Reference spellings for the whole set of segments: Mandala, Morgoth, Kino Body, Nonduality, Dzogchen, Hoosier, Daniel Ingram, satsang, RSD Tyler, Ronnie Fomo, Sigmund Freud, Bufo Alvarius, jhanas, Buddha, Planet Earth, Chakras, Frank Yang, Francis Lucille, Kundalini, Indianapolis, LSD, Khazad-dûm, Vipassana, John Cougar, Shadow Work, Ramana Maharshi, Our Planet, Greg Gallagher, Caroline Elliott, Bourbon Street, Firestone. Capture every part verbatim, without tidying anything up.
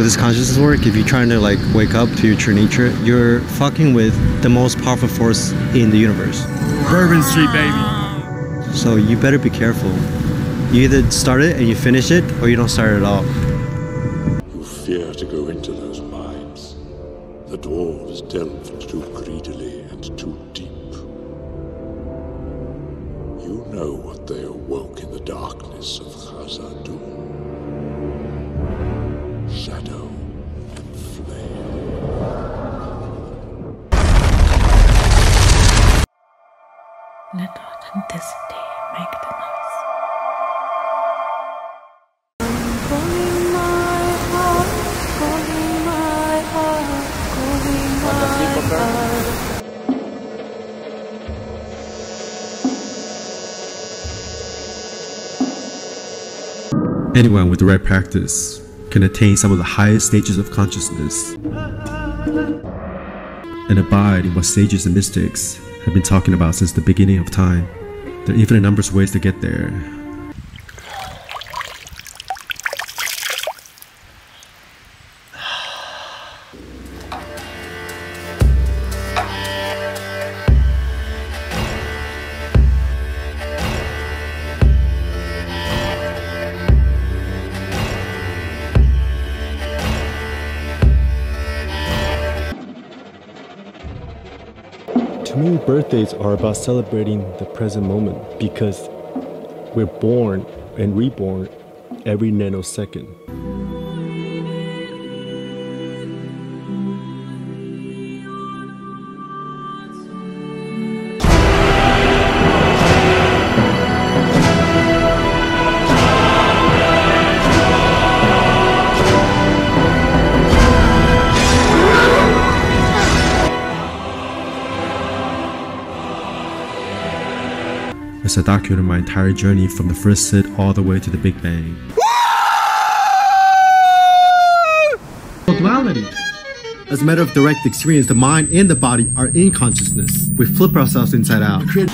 with this consciousness work, if you're trying to like wake up to your true nature, you're fucking with the most powerful force in the universe. Bourbon Street, baby. So you better be careful. You either start it and you finish it, or you don't start it at all. You fear to go into those mines. The dwarves delved too greedily and too deep. You know what they awoke in the darkness of Khazad-dûm. Shadow and flame. Let authenticity make the noise. Calling my heart, calling my heart, calling my heart. Anyone with the right practice can attain some of the highest stages of consciousness and abide in what sages and mystics have been talking about since the beginning of time. There are infinite numbers of ways to get there. Birthdays are about celebrating the present moment, because we're born and reborn every nanosecond. As I documented my entire journey from the first sit all the way to the Big Bang. Duality. As a matter of direct experience, the mind and the body are in consciousness. We flip ourselves inside out. Yeah!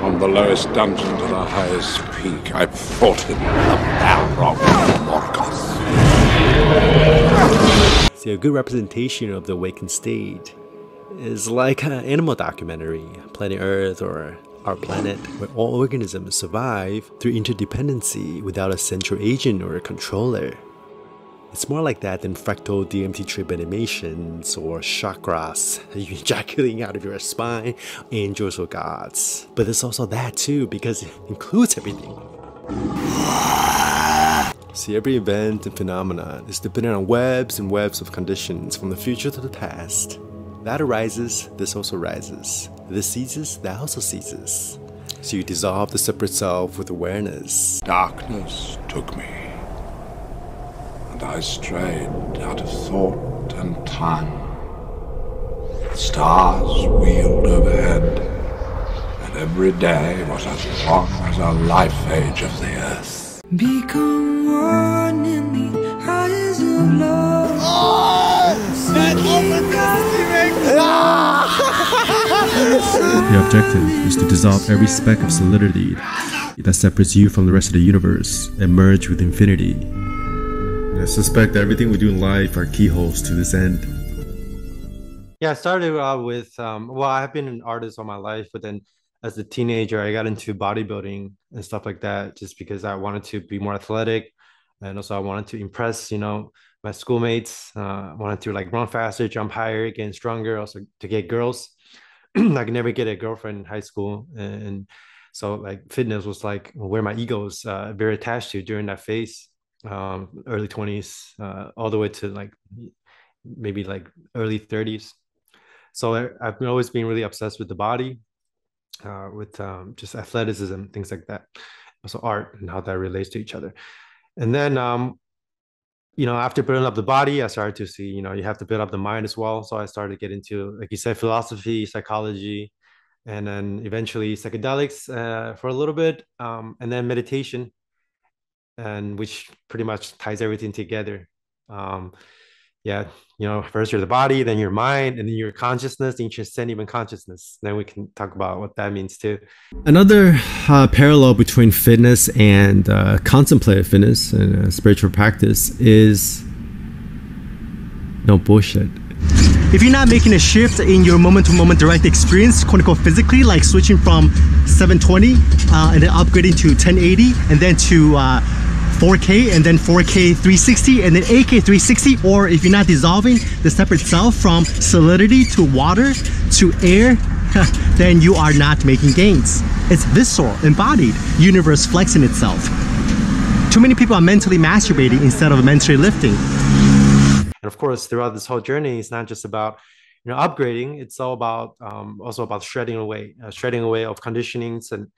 From the lowest dungeon to the highest peak, I've fought him in the battle of Morgoth. See, a good representation of the awakened state is like an animal documentary, Planet Earth or Our Planet, where all organisms survive through interdependency without a central agent or a controller. It's more like that than fractal D M T trip animations or chakras ejaculating out of your spine, angels or gods. But there's also that too, because it includes everything. See, every event and phenomenon is dependent on webs and webs of conditions from the future to the past. That arises, this also rises. This ceases, that also ceases. So you dissolve the separate self with awareness. Darkness took me, and I strayed out of thought and time. The stars wheeled overhead, and every day was as long as a life age of the earth. Become one in the eyes of love. Oh, that open. The objective is to dissolve every speck of solidity that separates you from the rest of the universe and merge with infinity. I suspect that everything we do in life are keyholes to this end. Yeah, I started uh, with, um, well, I've been an artist all my life, but then as a teenager, I got into bodybuilding and stuff like that just because I wanted to be more athletic. And also I wanted to impress, you know, my schoolmates. Uh, I wanted to like run faster, jump higher, get stronger, also to get girls. I could never get a girlfriend in high school. And so like fitness was like where my ego was uh, very attached to during that phase, um, early twenties, uh, all the way to like maybe like early thirties. So I, I've always been really obsessed with the body. Uh, with um, just athleticism, things like that, also art and how that relates to each other. And then, um, you know, after building up the body, I started to see, you know, you have to build up the mind as well. So I started to get into, like you said, philosophy, psychology, and then eventually psychedelics uh, for a little bit, um, and then meditation, and which pretty much ties everything together. Um, yeah, you know, first you're the body, then your mind, and then your consciousness, then you transcend even consciousness. Then we can talk about what that means too. Another uh, parallel between fitness and uh, contemplative fitness and uh, spiritual practice is no bullshit. If you're not making a shift in your moment-to-moment direct experience, quote-unquote physically, like switching from seven twenty uh, and then upgrading to ten eighty and then to uh, four K and then four K three sixty and then eight K three sixty, or if you're not dissolving the separate self from solidity to water to air, then you are not making gains. It's visceral, embodied, universe flexing itself. Too many people are mentally masturbating instead of mentally lifting. And of course, throughout this whole journey, it's not just about, you know, upgrading. It's all about um, also about shredding away, uh, shredding away of conditionings and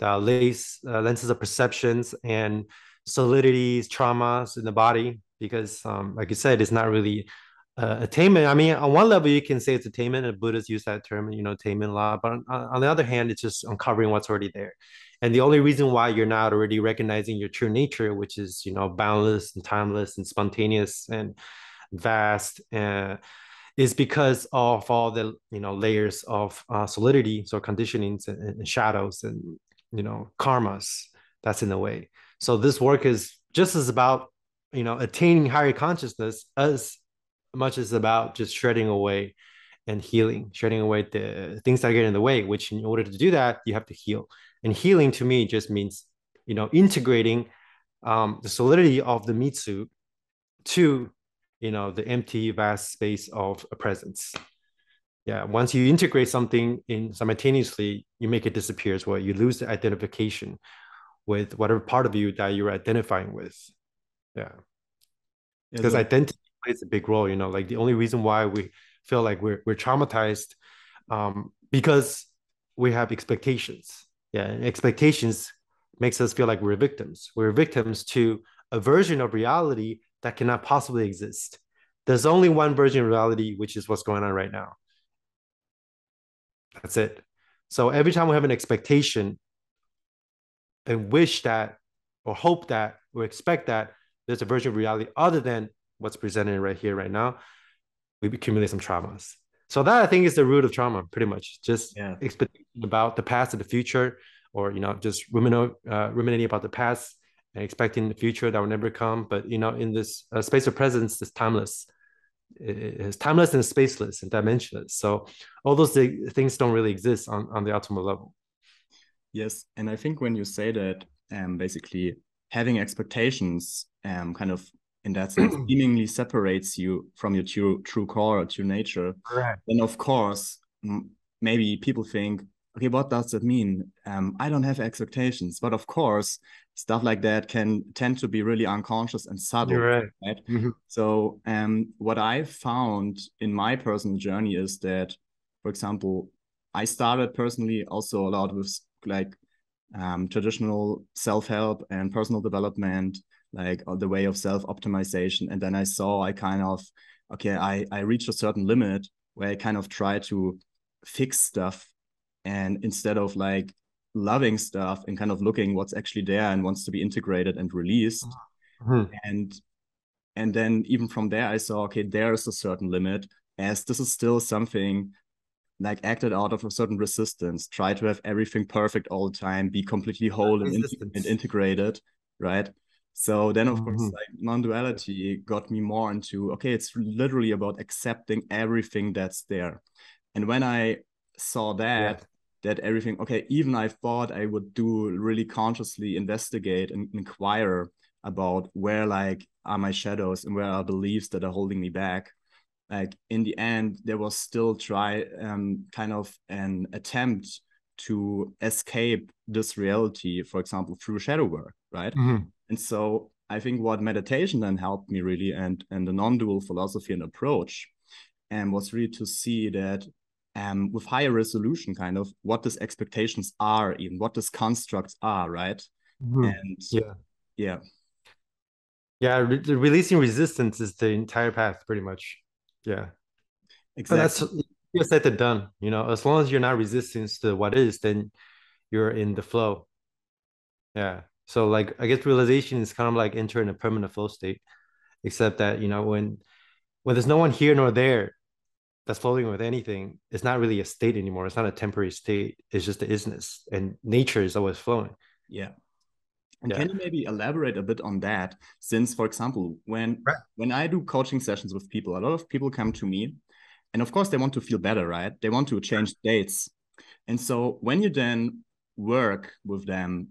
uh, lace, uh, lenses of perceptions and solidities, traumas in the body. Because um, like you said, it's not really uh, attainment. I mean, on one level, you can say it's attainment, and Buddhists use that term, you know, attainment a lot. But on, on the other hand, it's just uncovering what's already there. And the only reason why you're not already recognizing your true nature, which is, you know, boundless and timeless and spontaneous and vast, uh, is because of all the, you know, layers of uh, solidity, so conditionings and, and shadows and, you know, karmas that's in the way. So this work is just as about, you know, attaining higher consciousness as much as about just shredding away and healing, shredding away the things that get in the way, which in order to do that, you have to heal. And healing to me just means, you know, integrating um, the solidity of the mitsu to, you know, the empty, vast space of a presence. Yeah, once you integrate something in simultaneously, you make it disappear as well. You lose the identification with whatever part of you that you're identifying with. Yeah, because yeah, identity plays a big role, you know, like the only reason why we feel like we're, we're traumatized um, because we have expectations. Yeah, and expectations makes us feel like we're victims. We're victims to a version of reality that cannot possibly exist. There's only one version of reality, which is what's going on right now. That's it. So every time we have an expectation and wish that, or hope that, or expect that there's a version of reality other than what's presented right here, right now, we accumulate some traumas. So that, I think, is the root of trauma, pretty much. Just yeah. expectation about the past and the future, or, you know, just ruminate, uh, ruminating about the past and expecting the future that will never come. But, you know, in this uh, space of presence, it's timeless. It is timeless and spaceless and dimensionless. So all those th things don't really exist on, on the ultimate level. Yes. And I think when you say that, um, basically having expectations um, kind of, in that sense, seemingly separates you from your true, true core, or true nature. Correct. And of course, maybe people think, okay, what does that mean? Um, I don't have expectations. But of course, stuff like that can tend to be really unconscious and subtle. You're right. Right? Mm-hmm. So um, what I found in my personal journey is that, for example, I started personally also a lot with like um, traditional self-help and personal development, like the way of self-optimization. And then I saw I kind of, okay, I, I reached a certain limit where I kind of try to fix stuff. And instead of like loving stuff and kind of looking what's actually there and wants to be integrated and released. Mm-hmm. And, and then even from there, I saw, okay, there is a certain limit, as this is still something like acted out of a certain resistance, try to have everything perfect all the time, be completely whole and, in and integrated, right? So then, of course, mm-hmm. like non-duality got me more into, okay, it's literally about accepting everything that's there. And when I saw that, yeah. that everything, okay, even I thought I would do really consciously investigate and inquire about where like are my shadows and where are beliefs that are holding me back. Like in the end, there was still try um, kind of an attempt to escape this reality, for example, through shadow work, right? Mm-hmm. And so I think what meditation then helped me really, and, and the non-dual philosophy and approach, and um, was really to see that um, with higher resolution, kind of what these expectations are, even what these constructs are, right? Mm-hmm. And yeah. Yeah. Yeah, re releasing resistance is the entire path, pretty much. Yeah. Exactly. But that's easier said than done, you know, as long as you're not resistant to what is, then you're in the flow. Yeah. So like, I guess realization is kind of like entering a permanent flow state, except that, you know, when when there's no one here nor there that's floating with anything, it's not really a state anymore. It's not a temporary state. It's just the isness, and nature is always flowing. Yeah. And yeah. Can you maybe elaborate a bit on that? Since, for example, when right. when I do coaching sessions with people, a lot of people come to me, and of course they want to feel better, right? They want to change states. And so when you then work with them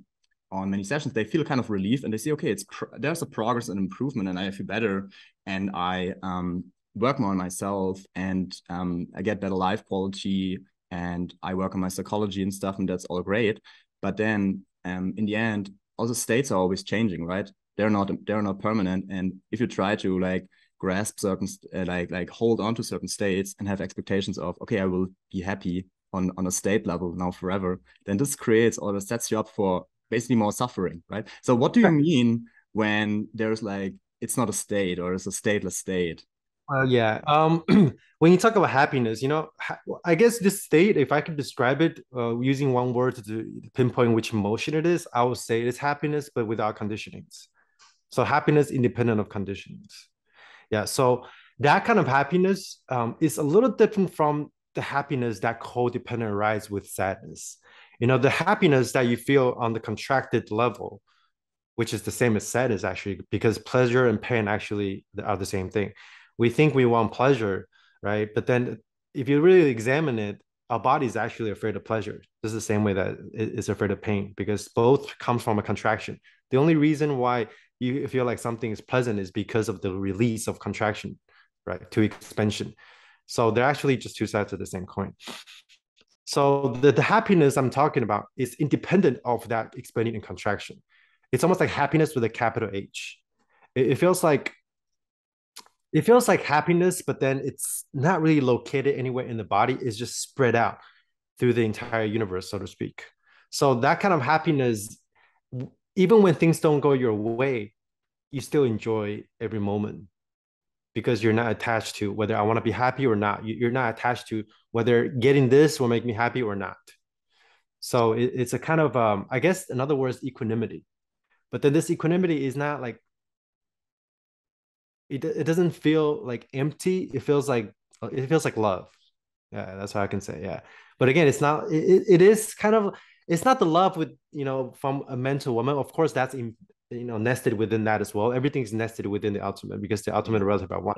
on many sessions, they feel kind of relief, and they say, okay, it's pr- there's a progress and improvement, and I feel better, and I um, work more on myself, and um, I get better life quality, and I work on my psychology and stuff, and that's all great. But then um, in the end, also states are always changing, right? They're not they're not permanent, and if you try to like grasp certain uh, like like hold on to certain states and have expectations of, okay, I will be happy on on a state level now forever, then this creates or this sets you up for basically more suffering, right? So what do you mean when there's like it's not a state or it's a stateless state? Well, yeah. Um, when you talk about happiness, you know, I guess this state, if I could describe it uh, using one word to pinpoint which emotion it is, I would say it's happiness, but without conditionings. So happiness independent of conditionings. Yeah. So that kind of happiness um, is a little different from the happiness that codependent arises with sadness. You know, the happiness that you feel on the contracted level, which is the same as sadness, actually, because pleasure and pain actually are the same thing. We think we want pleasure, right? But then if you really examine it, our body is actually afraid of pleasure. This is the same way that it's afraid of pain, because both comes from a contraction. The only reason why you feel like something is pleasant is because of the release of contraction, right, to expansion. So they're actually just two sides of the same coin. So the, the happiness I'm talking about is independent of that expanding and contraction. It's almost like happiness with a capital H. It, it feels like It feels like happiness, but then it's not really located anywhere in the body. It's just spread out through the entire universe, so to speak. So that kind of happiness, even when things don't go your way, you still enjoy every moment because you're not attached to whether I want to be happy or not. You're not attached to whether getting this will make me happy or not. So it's a kind of, um, I guess, in other words, equanimity. But then this equanimity is not like, It, it doesn't feel like empty. It feels like it feels like love. Yeah, that's how I can say. Yeah, but again, it's not. It, it is kind of. It's not the love with you know from a mental woman. Of course, that's in, you know nested within that as well. Everything's nested within the ultimate because the ultimate relative I want.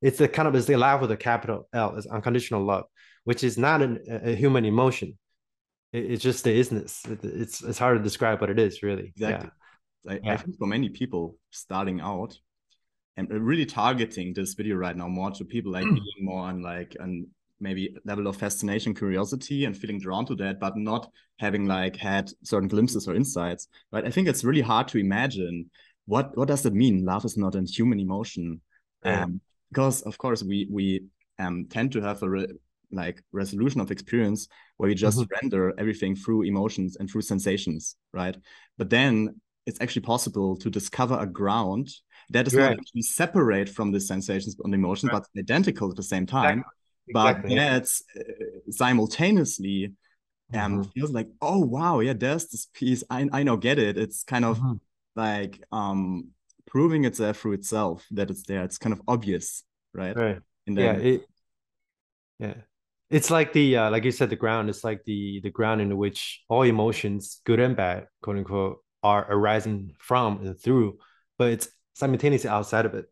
It's the kind of it's the love with a capital L. It's unconditional love, which is not an, a human emotion. It, it's just the isness. It, it's it's hard to describe, but it is really exactly. Yeah. I, yeah. I think for many people starting out. And really targeting this video right now more to people like being more on like and maybe level of fascination, curiosity, and feeling drawn to that, but not having like had certain glimpses or insights. But I think it's really hard to imagine what what does it mean? Love is not a human emotion, yeah. um, because of course we we um, tend to have a re- like resolution of experience where we just mm-hmm. render everything through emotions and through sensations, right? But then it's actually possible to discover a ground. That is right. Not actually separate from the sensations and emotions, right. But identical at the same time. Exactly. But exactly. Yeah, it's uh, simultaneously um, mm-hmm. feels like, oh, wow, yeah, there's this piece. I I now get it. It's kind of mm-hmm. like um, proving itself through itself that it's there. It's kind of obvious, right? Right. And then, yeah. It, yeah. It's like the, uh, like you said, the ground. It's like the the ground in which all emotions, good and bad, quote unquote, are arising from and through. But it's simultaneously outside of it,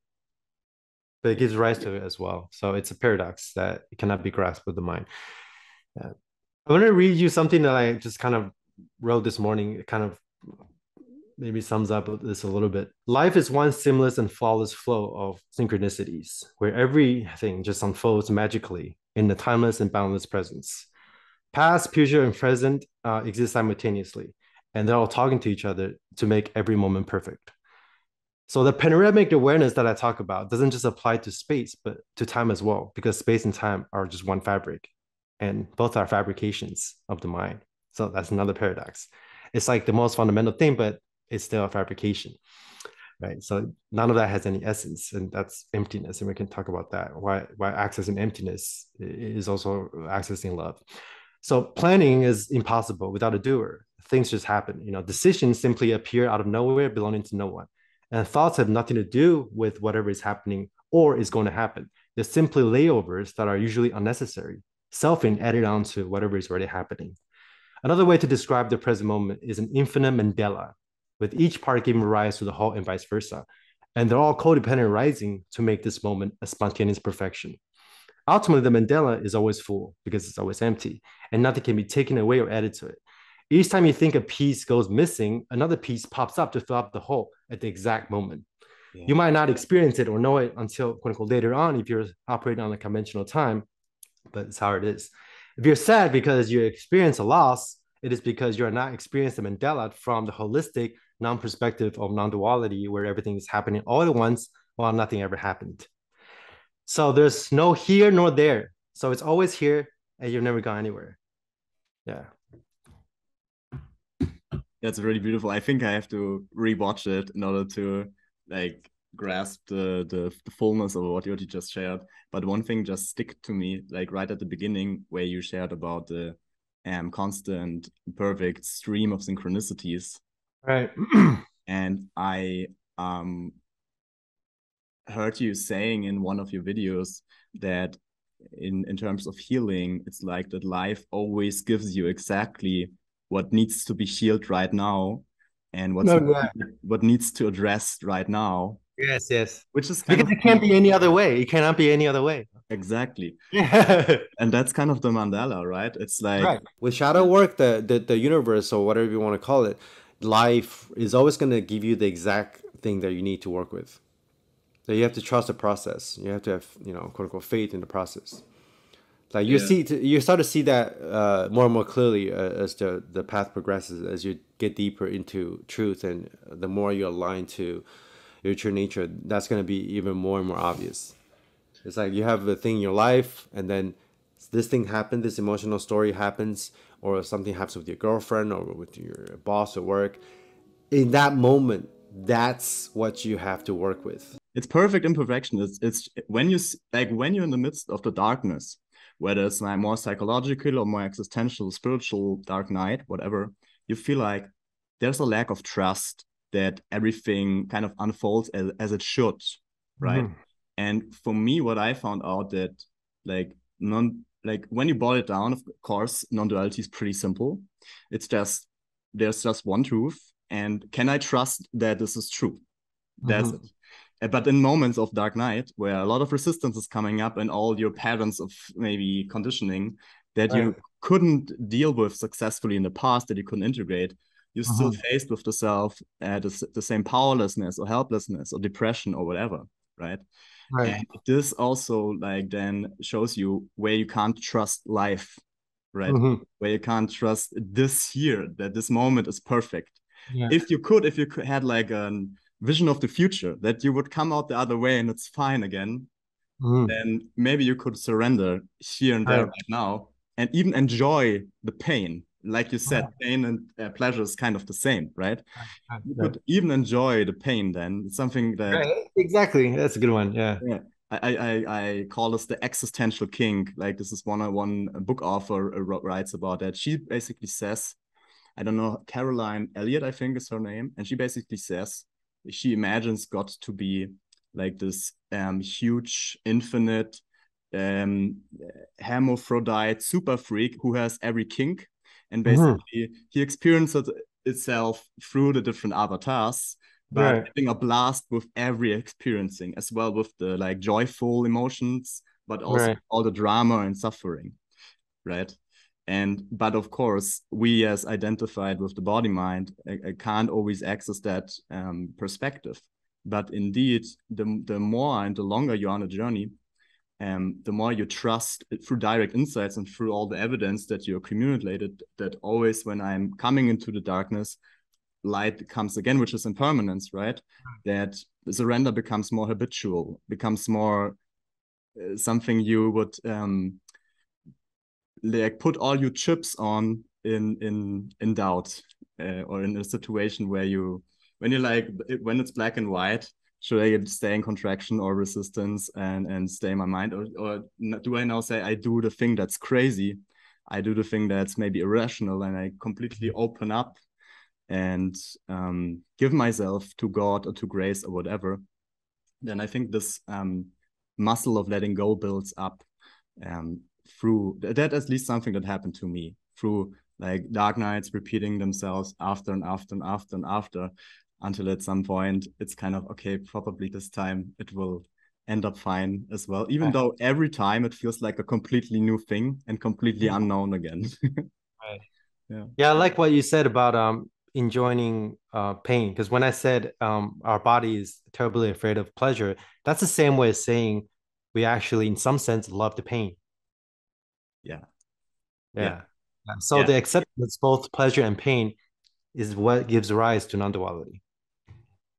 but it gives rise to it as well. So it's a paradox that cannot be grasped with the mind. Yeah. I want to read you something that I just kind of wrote this morning. It kind of maybe sums up this a little bit. Life is one seamless and flawless flow of synchronicities, where everything just unfolds magically in the timeless and boundless presence. Past, future, and present uh, exist simultaneously, and they're all talking to each other to make every moment perfect. So the panoramic awareness that I talk about doesn't just apply to space, but to time as well, because space and time are just one fabric, and both are fabrications of the mind. So that's another paradox. It's like the most fundamental thing, but it's still a fabrication, right? So none of that has any essence, and that's emptiness. And we can talk about that, why, why accessing emptiness is also accessing love. So planning is impossible without a doer. Things just happen. You know, decisions simply appear out of nowhere, belonging to no one. And thoughts have nothing to do with whatever is happening or is going to happen. They're simply layovers that are usually unnecessary, selfing added on to whatever is already happening. Another way to describe the present moment is an infinite mandala, with each part giving rise to the whole and vice versa. And they're all codependent rising to make this moment a spontaneous perfection. Ultimately, the mandala is always full because it's always empty and nothing can be taken away or added to it. Each time you think a piece goes missing, another piece pops up to fill up the hole at the exact moment. Yeah. You might not experience it or know it until quote unquote later on if you're operating on a conventional time, but it's how it is. If you're sad because you experience a loss, it is because you're not experiencing the mandala from the holistic non-perspective of non-duality where everything is happening all at once while nothing ever happened. So there's no here nor there. So it's always here and you've never gone anywhere. Yeah. That's really beautiful. I think I have to rewatch it in order to like grasp the, the, the fullness of what you just shared. But one thing just stick to me, like right at the beginning where you shared about the um, constant perfect stream of synchronicities. Right. And I um heard you saying in one of your videos that in, in terms of healing, it's like that life always gives you exactly what needs to be healed right now and what's no, right. what needs to address right now. Yes, yes. Which is kind because of it can't be any other way. It cannot be any other way. Exactly. And that's kind of the mandala, right? It's like right. with shadow work, the, the the universe or whatever you want to call it, life is always going to give you the exact thing that you need to work with. That you have to trust the process. You have to have, you know, quote unquote, faith in the process. Like you yeah. see, you start to see that uh, more and more clearly uh, as the the path progresses, as you get deeper into truth, and the more you align to your true nature, that's going to be even more and more obvious. It's like you have a thing in your life, and then this thing happened, this emotional story happens, or something happens with your girlfriend or with your boss at work. In that moment, that's what you have to work with. It's perfect imperfection. It's, it's when you like when you're in the midst of the darkness, whether it's like more psychological or more existential, spiritual dark night, whatever, you feel like there's a lack of trust that everything kind of unfolds as, as it should, right? Mm. And for me, what I found out that like non like when you boil it down, of course, non-duality is pretty simple. It's just there's just one truth, and can I trust that this is true? Mm-hmm. That's it. But in moments of dark night, where a lot of resistance is coming up and all your patterns of maybe conditioning that right. you couldn't deal with successfully in the past, that you couldn't integrate, you're uh-huh. still faced with the self, uh, the, the same powerlessness or helplessness or depression or whatever, right? right? And this also like then shows you where you can't trust life, right? Mm-hmm. Where you can't trust this here, that this moment is perfect. Yeah. If you could, if you could, had like an... vision of the future that you would come out the other way and it's fine again, mm. then maybe you could surrender here and there right. right now and even enjoy the pain. Like you said, yeah. pain and uh, pleasure is kind of the same, right? Yeah. You could even enjoy the pain then. It's something that right. exactly that's a good one. Yeah, yeah. I, I I call this the existential kink. Like this is one one book author writes about that. She basically says, I don't know, Caroline Elliott, I think is her name, and she basically says. She imagines God to be like this um, huge, infinite, um, hermaphrodite super freak who has every kink. And basically, mm-hmm. he experiences itself through the different avatars, but right. having a blast with every experiencing, as well with the like joyful emotions, but also right. all the drama and suffering, right? And but of course, we as identified with the body mind I, I can't always access that um, perspective. But indeed, the, the more and the longer you're on a journey, um, the more you trust through direct insights and through all the evidence that you accumulated, that always when I'm coming into the darkness, light comes again, which is impermanence, right? That surrender becomes more habitual, becomes more uh, something you would... Um, like put all your chips on in in in doubt uh, or in a situation where you when you're like when it's black and white, should I stay in contraction or resistance and and stay in my mind, or, or do I now say I do the thing that's crazy, I do the thing that's maybe irrational, and I completely open up and um give myself to God or to grace or whatever? Then I think this um muscle of letting go builds up um, through that. At least something that happened to me through like dark nights repeating themselves after and after and after and after, until at some point it's kind of, okay, probably this time it will end up fine as well, even right. though every time it feels like a completely new thing and completely unknown again. Right. Yeah. Yeah, I like what you said about um enjoying uh pain, because when I said um our body is terribly afraid of pleasure, that's the same way as saying we actually in some sense love the pain. Yeah. Yeah. yeah. yeah. So yeah. the acceptance, both pleasure and pain, is what gives rise to non-duality.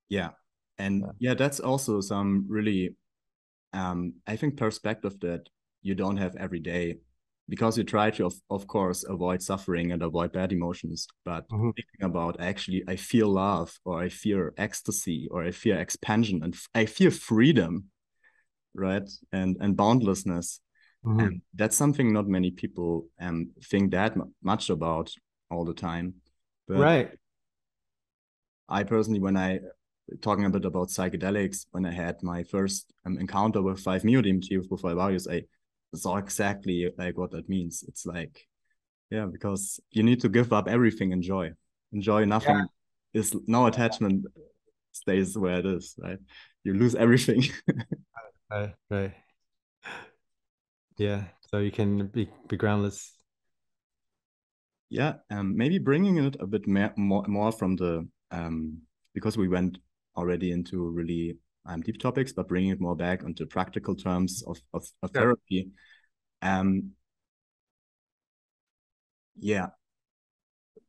Yeah. And yeah, that's also some really, um, I think, perspective that you don't have every day, because you try to, of, of course, avoid suffering and avoid bad emotions. But mm-hmm. thinking about actually, I feel love, or I fear ecstasy, or I fear expansion, and I fear freedom, right? And, and boundlessness. Mm-hmm. And that's something not many people um, think that much about all the time. But right. I personally, when I, talking a bit about psychedelics, when I had my first um, encounter with five-Neo D M T with Bufo Alvarius, I saw exactly like what that means. It's like, yeah, because you need to give up everything and enjoy. Enjoy nothing. Yeah. Is no attachment stays where it is, right? You lose everything. Right, right. Yeah, so you can be, be groundless. Yeah, um, maybe bringing it a bit more, more from the, um, because we went already into really um, deep topics, but bringing it more back onto practical terms of, of, of yeah. therapy. Um, yeah.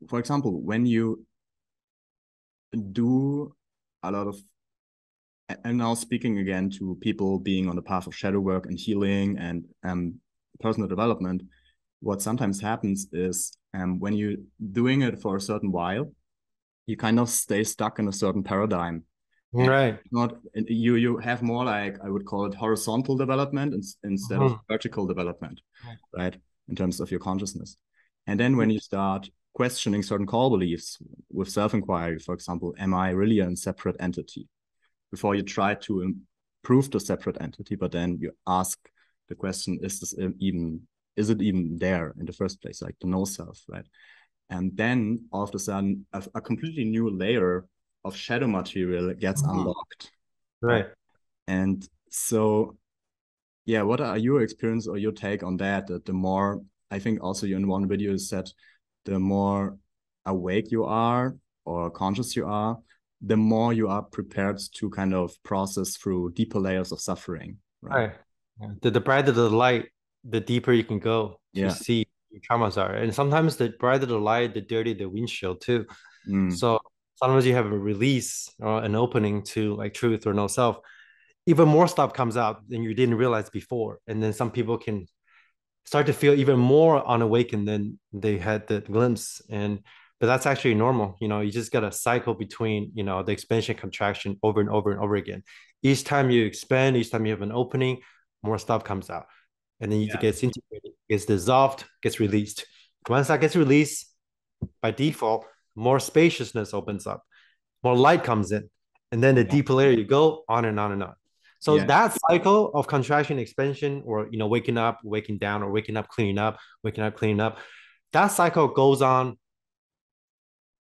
For example, when you do a lot of, and now speaking again to people being on the path of shadow work and healing and um, personal development, what sometimes happens is um, when you're doing it for a certain while, you kind of stay stuck in a certain paradigm. Right. Not you. You have more like, I would call it horizontal development in, instead mm-hmm. of vertical development, right. right? In terms of your consciousness. And then when you start questioning certain core beliefs with self-inquiry, for example, am I really a separate entity? Before you try to prove the separate entity, but then you ask the question: Is this even? Is it even there in the first place? Like the no self, right? And then all of a sudden, a, a completely new layer of shadow material gets mm-hmm. unlocked. Right. And so, yeah, what are your experience or your take on that? That the more, I think also in one video you said, the more awake you are or conscious you are, the more you are prepared to kind of process through deeper layers of suffering. Right. right. The, the brighter the light, the deeper you can go to yeah. see your traumas are. And sometimes the brighter the light, the dirtier the windshield too. Mm. So sometimes you have a release or an opening to like truth or no self. Even more stuff comes out than you didn't realize before. And then some people can start to feel even more unawakened than they had the glimpse. And but that's actually normal. You know, you just got to cycle between, you know, the expansion contraction over and over and over again. Each time you expand, each time you have an opening, more stuff comes out. And then it yeah. gets integrated, gets dissolved, gets released. Once that gets released, by default, more spaciousness opens up, more light comes in, and then the yeah. deeper layer you go, on and on and on. So yeah. that cycle of contraction, expansion, or you know, waking up, waking down, or waking up, cleaning up, waking up, cleaning up, that cycle goes on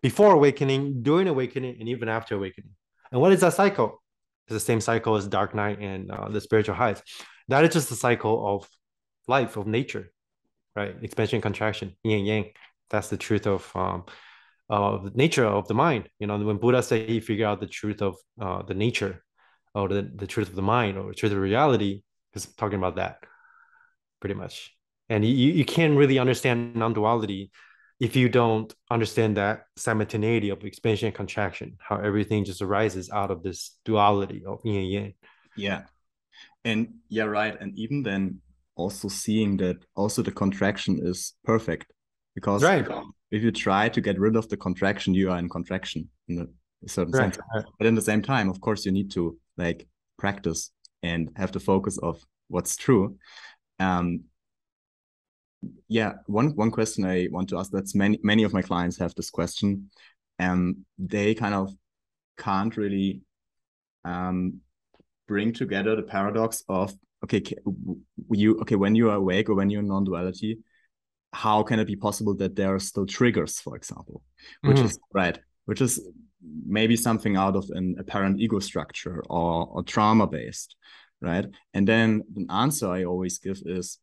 before awakening, during awakening, and even after awakening. And what is that cycle? It's the same cycle as Dark Night and uh, the spiritual highs. That is just the cycle of life, of nature, right? Expansion, contraction, yin and yang. That's the truth of um, of nature of the mind. You know, when Buddha said he figured out the truth of uh, the nature, or the, the truth of the mind, or the truth of reality, he's talking about that, pretty much. And you, you can't really understand non-duality if you don't understand that simultaneity of expansion and contraction, how everything just arises out of this duality of yin and yang. Yeah. And yeah, right. And even then also seeing that also the contraction is perfect, because right. if you try to get rid of the contraction, you are in contraction in a certain right. sense. Right. But in the same time, of course, you need to like practice and have the focus of what's true. Um, yeah. One, one question I want to ask, that's many, many of my clients have this question. Um, they kind of can't really, um, bring together the paradox of, okay, you okay when you are awake or when you're in non-duality, how can it be possible that there are still triggers, for example, which mm-hmm. is right, which is maybe something out of an apparent ego structure or, or trauma based, right? And then an answer I always give is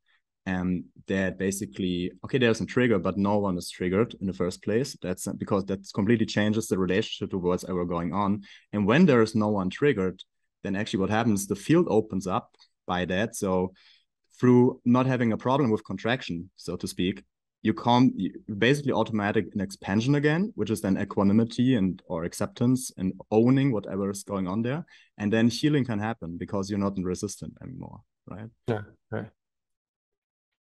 um, that basically, okay, there's a trigger, but no one is triggered in the first place. That's because that completely changes the relationship towards ever going on. And when there is no one triggered, then actually what happens, the field opens up by that. So through not having a problem with contraction, so to speak, you come basically automatic in expansion again, which is then equanimity and or acceptance and owning whatever is going on there. And then healing can happen because you're not resistant anymore, right? Yeah, right.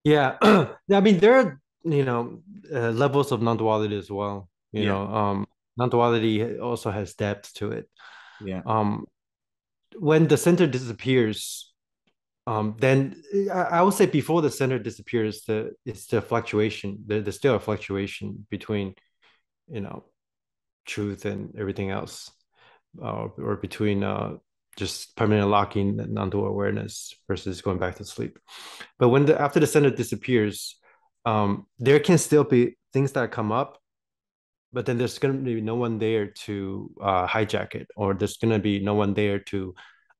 Yeah, I mean, there are, you know, uh, levels of non-duality as well. You yeah. know, um, non-duality also has depth to it. Yeah. Um, when the center disappears, Um, then I would say before the center disappears, the it's the fluctuation. There, there's still a fluctuation between, you know, truth and everything else, uh, or between uh, just permanent locking and non-dual awareness versus going back to sleep. But when the after the center disappears, um, there can still be things that come up, but then there's going to be no one there to uh, hijack it, or there's going to be no one there to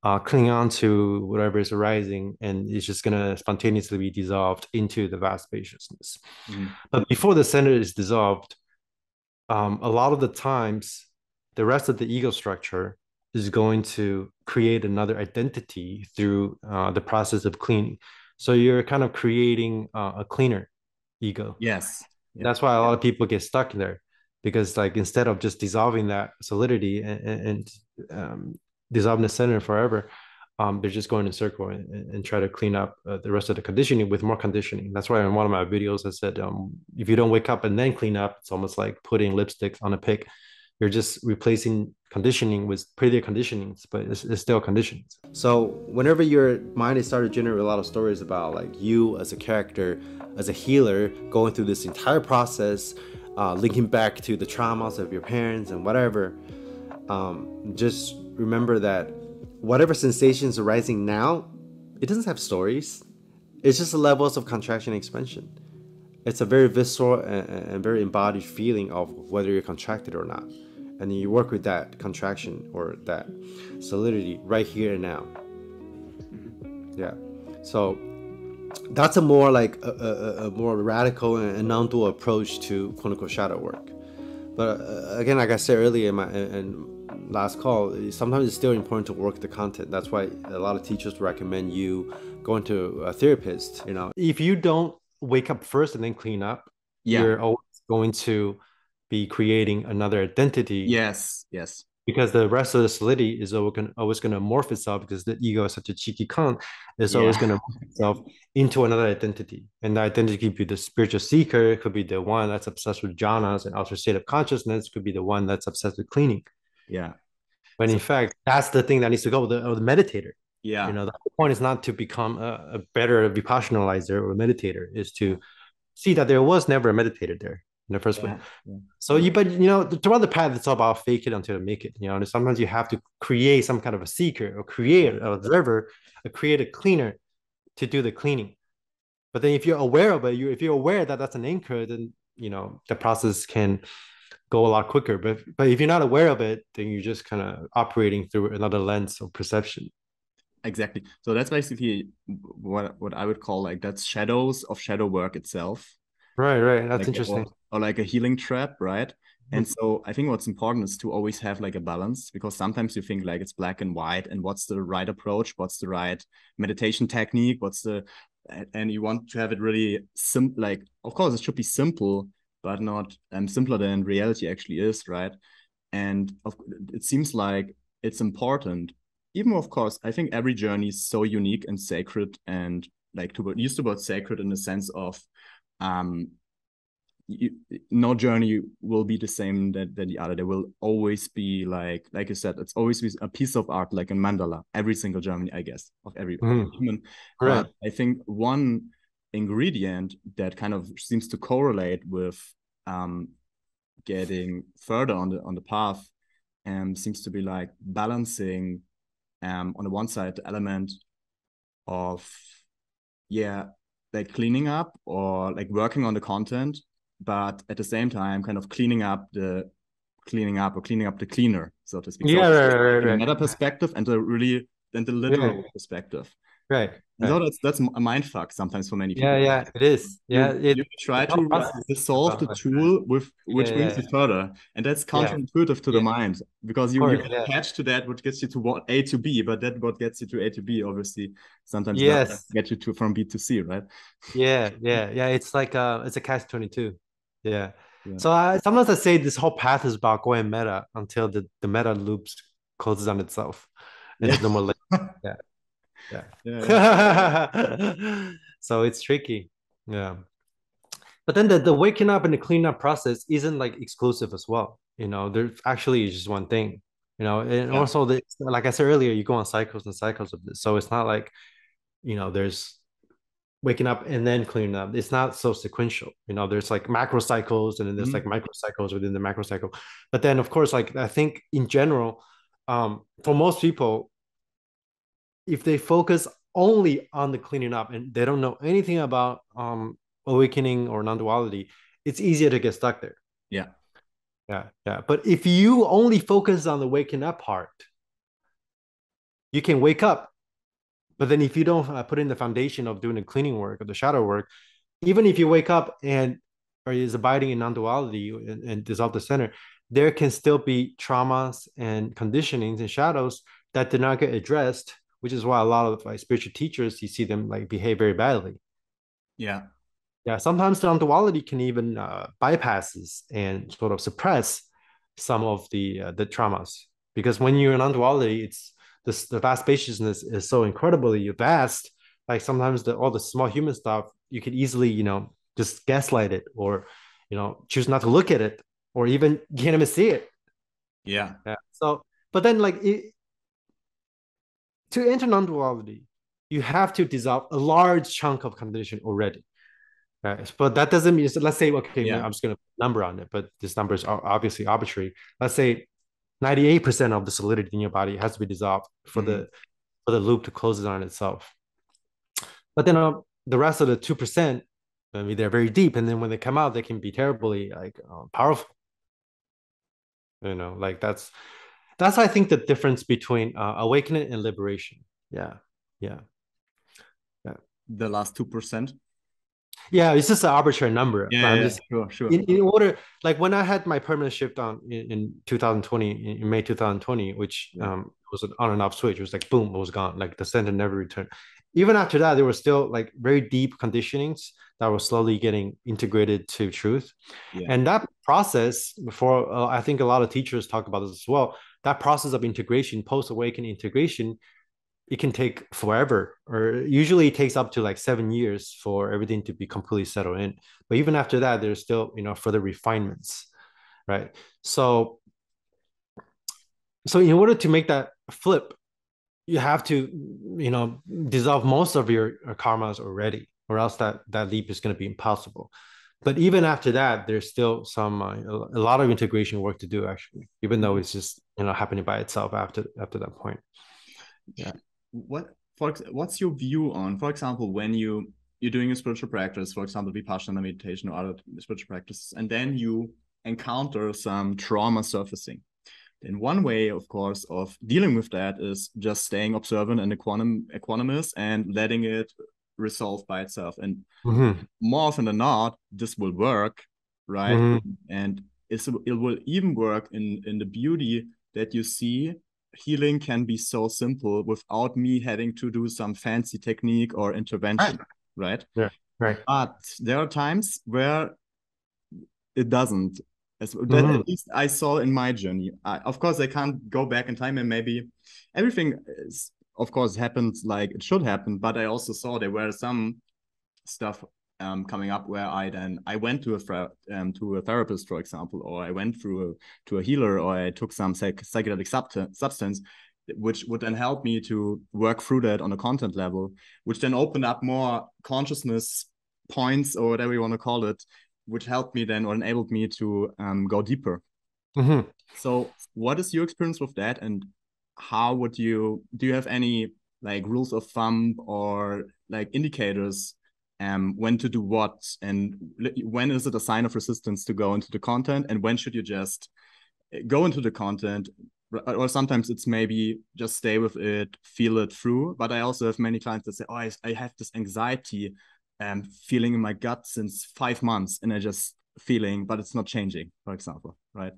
Uh, cling on to whatever is arising, and it's just going to spontaneously be dissolved into the vast spaciousness. Mm. But before the center is dissolved, um, a lot of the times, the rest of the ego structure is going to create another identity through uh, the process of cleaning. So you're kind of creating uh, a cleaner ego. Yes. Yeah. That's why a lot of people get stuck in there, because like instead of just dissolving that solidity and, and um, dissolve in the center forever, um, they're just going in circle and, and try to clean up uh, the rest of the conditioning with more conditioning. That's why in one of my videos I said, um, if you don't wake up and then clean up, it's almost like putting lipstick on a pig. You're just replacing conditioning with prettier conditionings, but it's, it's still conditionings. So whenever your mind has started to generate a lot of stories about like you as a character, as a healer, going through this entire process, uh, linking back to the traumas of your parents and whatever, um, just remember that whatever sensations are rising now, it doesn't have stories. It's just the levels of contraction and expansion. It's a very visceral and, and very embodied feeling of whether you're contracted or not. And then you work with that contraction or that solidity right here and now. Yeah. So that's a more like a, a, a more radical and non-dual approach to quote unquote shadow work. But uh, again, like I said earlier in my, in, last call, sometimes it's still important to work the content. That's why a lot of teachers recommend you going to a therapist. You know, if you don't wake up first and then clean up, yeah. you're always going to be creating another identity. Yes, yes. Because the rest of the solidity is always going to morph itself, because the ego is such a cheeky con. It's yeah. always going to morph itself into another identity. And the identity could be the spiritual seeker. It could be the one that's obsessed with jhanas and altered state of consciousness. It could be the one that's obsessed with cleaning. Yeah, but so, in fact, that's the thing that needs to go with the, the meditator. Yeah, you know, the whole point is not to become a, a better vipassanalizer or meditator, is to see that there was never a meditator there in the first yeah. place. Yeah. So you, but you know, to run the path, it's all about fake it until you make it. You know, and sometimes you have to create some kind of a seeker, or create an observer, or create a cleaner to do the cleaning. But then, if you're aware of it, you if you're aware that that's an anchor, then you know the process can go a lot quicker. But but if you're not aware of it, then you're just kind of operating through another lens of perception. Exactly. So that's basically what what I would call like that's shadows of shadow work itself. Right, right. That's like, interesting. Or, or like a healing trap, right? Mm-hmm. And so I think what's important is to always have like a balance, because sometimes you think like it's black and white and what's the right approach, what's the right meditation technique, what's the and you want to have it really simple. Like, of course it should be simple, but not um, simpler than reality actually is, right? And of, it seems like it's important. Even of course, I think every journey is so unique and sacred, and like to used about sacred in the sense of um, you, no journey will be the same that than the other. There will always be like, like you said, it's always a piece of art, like in Mandala, every single journey, I guess, of every mm. human. Right. But I think one ingredient that kind of seems to correlate with um getting further on the on the path and um, seems to be like balancing um, on the one side, the element of, yeah, like cleaning up or like working on the content, but at the same time, kind of cleaning up the cleaning up or cleaning up the cleaner, so to speak. Yeah, so right, right, right. Another perspective and the really then the literal right. perspective. Right. right. So that's that's a mind fuck sometimes for many people. Yeah, yeah, it is. Yeah, you, it, you try to resolve the tool with which yeah, brings yeah. you further, and that's counterintuitive yeah. to the yeah. mind, because you, course, you yeah. attach to that what gets you to what A to B, but that what gets you to A to B obviously sometimes yes. get you to from B to C, right? Yeah, yeah, yeah. It's like uh, it's a catch twenty-two. Yeah. yeah. So I, sometimes I say this whole path is about going meta until the the meta loops closes on itself, and yeah. there's no more. Yeah. Yeah. yeah, yeah. So it's tricky. Yeah. But then the, the waking up and the cleaning up process isn't like exclusive as well. You know, there's actually just one thing, you know, and yeah. also the, like I said earlier, you go on cycles and cycles of this. So it's not like, you know, there's waking up and then cleaning up. It's not so sequential. You know, there's like macro cycles and then there's mm-hmm. like micro cycles within the macro cycle. But then of course, like I think in general, um, for most people, if they focus only on the cleaning up and they don't know anything about um, awakening or non-duality, it's easier to get stuck there. Yeah. Yeah. Yeah. But if you only focus on the waking up part, you can wake up. But then if you don't uh, put in the foundation of doing the cleaning work or the shadow work, even if you wake up and or is abiding in non-duality and, and dissolve the center, there can still be traumas and conditionings and shadows that did not get addressed, which is why a lot of like spiritual teachers, you see them like behave very badly. Yeah. Yeah. Sometimes the non-duality can even uh, bypasses and sort of suppress some of the, uh, the traumas, because when you're in non-duality, it's this, the vast spaciousness is so incredibly vast. Like sometimes the, all the small human stuff, you could easily, you know, just gaslight it or, you know, choose not to look at it or even you can't even see it. Yeah. Yeah. So, but then like it, to enter non-duality, you have to dissolve a large chunk of condition already. Right? But that doesn't mean, so let's say, okay, yeah. I'm just going to put a number on it, but these numbers are obviously arbitrary. Let's say ninety-eight percent of the solidity in your body has to be dissolved for, mm-hmm. the, for the loop to close it on itself. But then uh, the rest of the two percent, I mean, they're very deep. And then when they come out, they can be terribly like uh, powerful. You know, like that's... That's, I think, the difference between uh, awakening and liberation. Yeah, yeah, yeah. The last two percent. Yeah, it's just an arbitrary number. Yeah, yeah just, sure, sure. In, in order, like when I had my permanent shift on in, in twenty twenty, in May two thousand twenty, which um, was an on and off switch. It was like boom, it was gone. Like the center never returned. Even after that, there were still like very deep conditionings that were slowly getting integrated to truth, yeah. and that process. Before uh, I think a lot of teachers talk about this as well. That process of integration, post-awakening integration, it can take forever, or usually it takes up to like seven years for everything to be completely settled in. But even after that, there's still, you know, further refinements, right? So, so in order to make that flip, you have to, you know, dissolve most of your karmas already, or else that, that leap is going to be impossible. But even after that, there's still some uh, a lot of integration work to do, actually, even though it's just, you know, happening by itself after after that point. Yeah. What for, what's your view on, for example, when you you're doing a spiritual practice, for example, Vipassana meditation or other spiritual practices, and then you encounter some trauma surfacing. Then one way, of course, of dealing with that is just staying observant and equanimous and letting it resolve by itself, and mm-hmm. more often than not this will work, right? Mm-hmm. And it's, it will even work in in the beauty that you see healing can be so simple without me having to do some fancy technique or intervention, right? Right, yeah, right. But there are times where it doesn't, as mm-hmm. that at least I saw in my journey. I, of course I can't go back in time and maybe everything is of course happened like it should happen, but I also saw there were some stuff um coming up where I then I went to a um, to a therapist, for example, or I went through a, to a healer, or I took some psych psychedelic substance which would then help me to work through that on a content level, which then opened up more consciousness points or whatever you want to call it, which helped me then or enabled me to um go deeper. Mm-hmm. So what is your experience with that, and how would you, do you have any like rules of thumb or like indicators um when to do what, and when is it a sign of resistance to go into the content, and when should you just go into the content? Or sometimes it's maybe just stay with it, feel it through. But I also have many clients that say, oh, I, I have this anxiety um feeling in my gut since five months and I just feeling, but it's not changing, for example, right?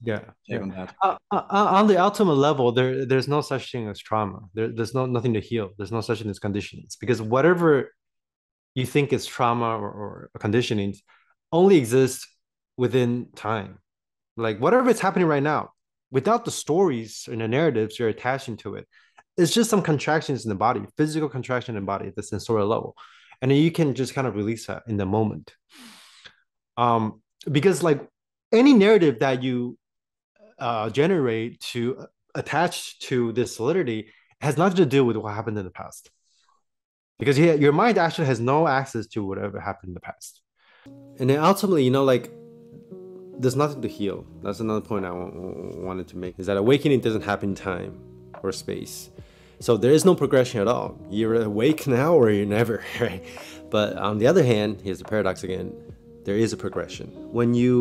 Yeah, yeah. On, that. Uh, uh, on the ultimate level, there there's no such thing as trauma. There, there's no nothing to heal. There's no such thing as conditionings, because whatever you think is trauma or, or conditionings only exists within time. Like whatever is happening right now, without the stories and the narratives you're attaching to it, it's just some contractions in the body, physical contraction in the body at the sensorial level, and then you can just kind of release that in the moment. Um, because like any narrative that you Uh, generate to uh, attach to this solidity has nothing to do with what happened in the past, because yeah, your mind actually has no access to whatever happened in the past. And then ultimately, you know, like there's nothing to heal. That's another point I wanted to make, is that awakening doesn't happen in time or space. So there is no progression at all. You're awake now or you're never, right? But on the other hand, here's the paradox again, there is a progression. When you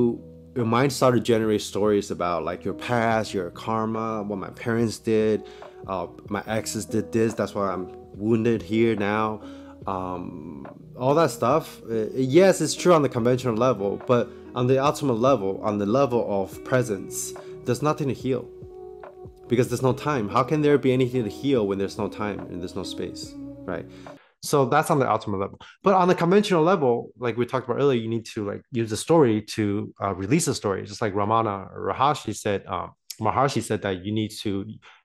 your mind started to generate stories about like your past, your karma, what my parents did, uh, my exes did this, that's why I'm wounded here now, um, all that stuff. Uh, yes, it's true on the conventional level, but on the ultimate level, on the level of presence, there's nothing to heal because there's no time. How can there be anything to heal when there's no time and there's no space, right? So that's on the ultimate level. But on the conventional level, like we talked about earlier, you need to like use a story to uh, release a story. Just like Ramana Maharshi said, uh, Maharshi said that you need to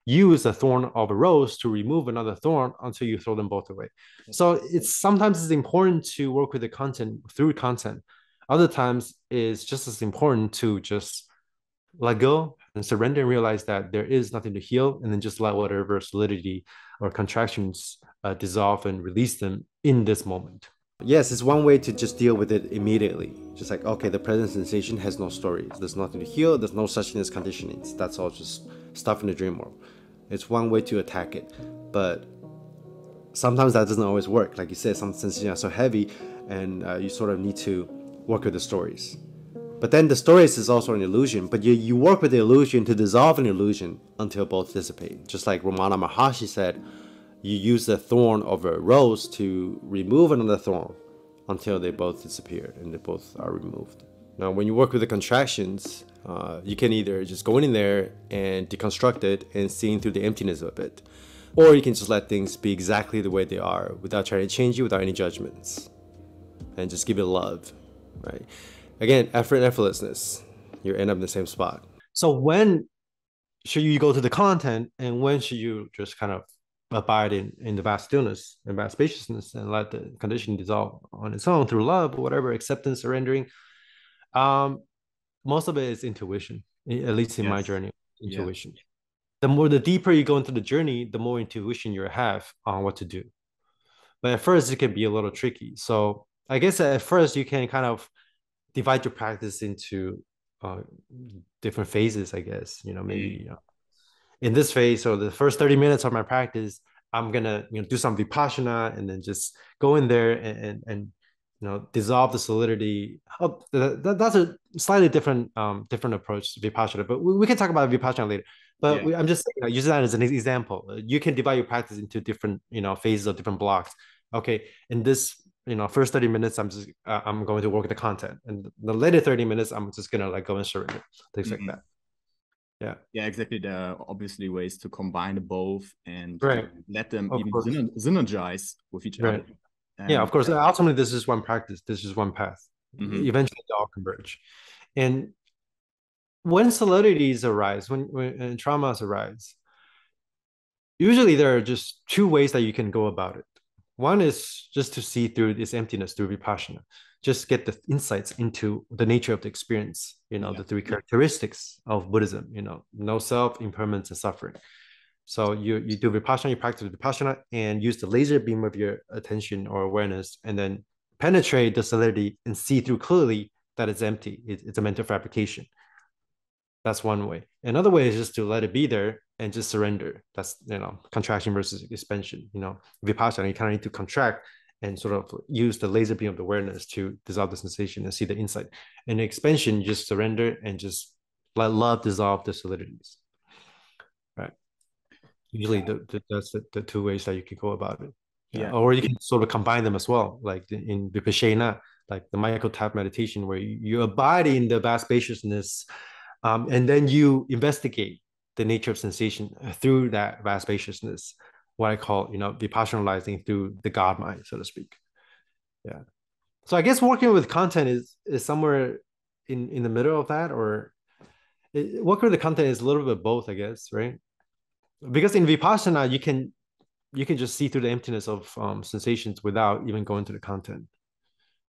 use the thorn of a rose to remove another thorn until you throw them both away. So it's sometimes it's important to work with the content through content. Other times it's just as important to just let go and surrender and realize that there is nothing to heal, and then just let whatever solidity or contractions Uh, dissolve and release them in this moment. Yes, it's one way to just deal with it immediately. Just like, okay, the present sensation has no stories. There's nothing to heal. There's no such thing as conditionings. That's all just stuff in the dream world. It's one way to attack it. But sometimes that doesn't always work. Like you said, some sensations are so heavy and uh, you sort of need to work with the stories. But then the stories is also an illusion, but you, you work with the illusion to dissolve an illusion until both dissipate. Just like Ramana Maharshi said, you use the thorn of a rose to remove another thorn until they both disappear and they both are removed. Now, when you work with the contractions, uh, you can either just go in there and deconstruct it and seeing through the emptiness of it, or you can just let things be exactly the way they are without trying to change it, without any judgments, and just give it love, right? Again, effort and effortlessness. You end up in the same spot. So when should you go to the content and when should you just kind of abide in, in the vast stillness and vast spaciousness and let the condition dissolve on its own through love or whatever, acceptance, surrendering? Um, most of it is intuition, at least in yes. my journey, intuition. Yeah. The more, the deeper you go into the journey, the more intuition you have on what to do. But at first, it can be a little tricky. So I guess at first, you can kind of divide your practice into uh, different phases, I guess, you know, maybe, you know, in this phase, so the first thirty minutes of my practice, I'm gonna, you know, do some Vipassana and then just go in there and, and, and you know, dissolve the solidity. Oh, that, that's a slightly different um, different approach to Vipassana, but we, we can talk about Vipassana later. But yeah. we, I'm just you know, using that as an example. You can divide your practice into different, you know, phases or different blocks. Okay, in this, you know, first thirty minutes, I'm just, uh, I'm going to work with the content. And the later thirty minutes, I'm just gonna like go and surrender, things mm-hmm. like that. Yeah, yeah, exactly. There are obviously ways to combine both and right. let them of even syner synergize with each right. other. And yeah, of course. Ultimately, this is one practice. This is one path. Mm-hmm. Eventually, they all converge. And when solidities arise, when, when traumas arise, usually there are just two ways that you can go about it. One is just to see through this emptiness through Vipassana. Just get the insights into the nature of the experience, you know, yeah. the three characteristics of Buddhism, you know, no self, impermanence, and suffering. So you, you do Vipassana, you practice Vipassana, and use the laser beam of your attention or awareness, and then penetrate the solidity and see through clearly that it's empty. It, it's a mental fabrication. That's one way. Another way is just to let it be there and just surrender. That's, you know, contraction versus expansion. You know, Vipassana, you kind of need to contract and sort of use the laser beam of the awareness to dissolve the sensation and see the insight. And expansion, just surrender and just let love dissolve the solidities. Right. Usually the, the, that's the, the two ways that you can go about it. Yeah. yeah. Or you can sort of combine them as well. Like in Vipassana, like the Michael Tapp meditation, where you, you abide in the vast spaciousness, um, and then you investigate the nature of sensation through that vast spaciousness. What I call, you know, Vipassanalizing through the God mind, so to speak. Yeah. So I guess working with content is is somewhere in in the middle of that, or it, working with the content is a little bit of both, I guess, right? Because in Vipassana, you can you can just see through the emptiness of um, sensations without even going to the content.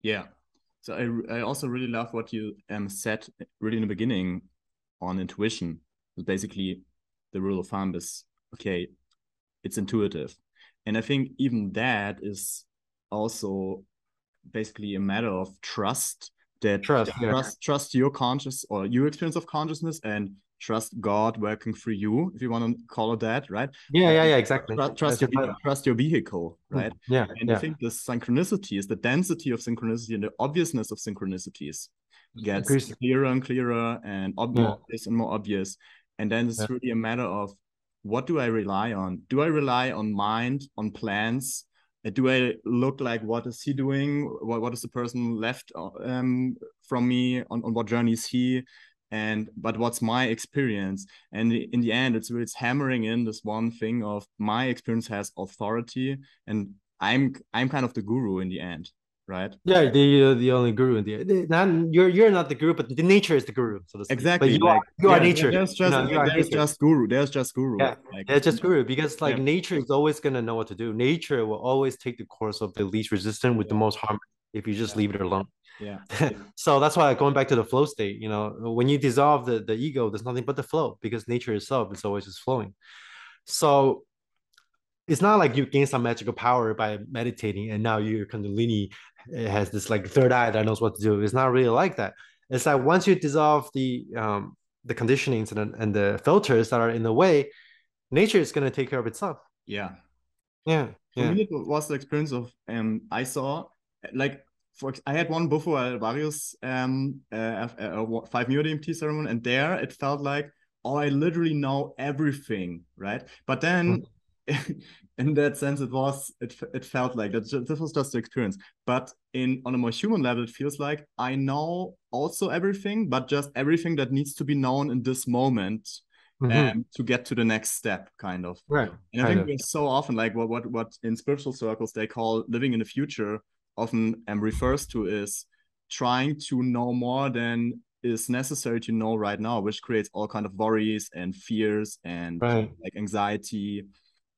Yeah. So I I also really love what you um said really in the beginning on intuition. Basically, the rule of thumb is okay. It's intuitive. And I think even that is also basically a matter of trust, that trust, yeah. trust, trust your conscious or your experience of consciousness, and trust God working through you, if you want to call it that, right? Yeah, yeah, yeah, exactly. Trust, trust, your, your, trust your vehicle, right? Yeah, and yeah. I think the synchronicity is the density of synchronicity and the obviousness of synchronicities gets Increasing. clearer and clearer and obvious yeah. and more obvious. And then it's yeah. really a matter of, what do I rely on? Do I rely on mind, on plans? Do I look like, what is he doing? What, what is the person left um, from me? On, on what journey is he? And but what's my experience? And in the end, it's it's hammering in this one thing of, my experience has authority, and I'm I'm kind of the guru in the end, right? Yeah, you're the only guru in the end. Not, you're you're not the guru, but the nature is the guru. So exactly. But you are, you yeah, are nature. There's just no, there's, there's nature. just guru. There's just guru. Yeah, like, there's just guru because like yeah. nature is always gonna know what to do. Nature will always take the course of the least resistance with yeah. the most harm if you just yeah. leave it alone. Yeah. So that's why, going back to the flow state, you know, when you dissolve the the ego, there's nothing but the flow, because nature itself is always just flowing. So it's not like you gain some magical power by meditating and now your Kundalini has this like third eye that knows what to do. It's not really like that. It's like, once you dissolve the um, the conditionings and, and the filters that are in the way, nature is going to take care of itself. Yeah. Yeah. For yeah. me, it was the experience of, um, I saw, like, for I had one Bufo Alvarius um, uh, uh, five-neo D M T ceremony, and there it felt like, oh, I literally know everything, right? But then... Mm. In that sense, it was it, it felt like that this was just the experience. But in on a more human level, it feels like I know also everything, but just everything that needs to be known in this moment, mm-hmm. um, to get to the next step, kind of. Right. And I, I think we're so often like what what what in spiritual circles they call living in the future often um, refers to is trying to know more than is necessary to know right now, which creates all kind of worries and fears and right. like anxiety.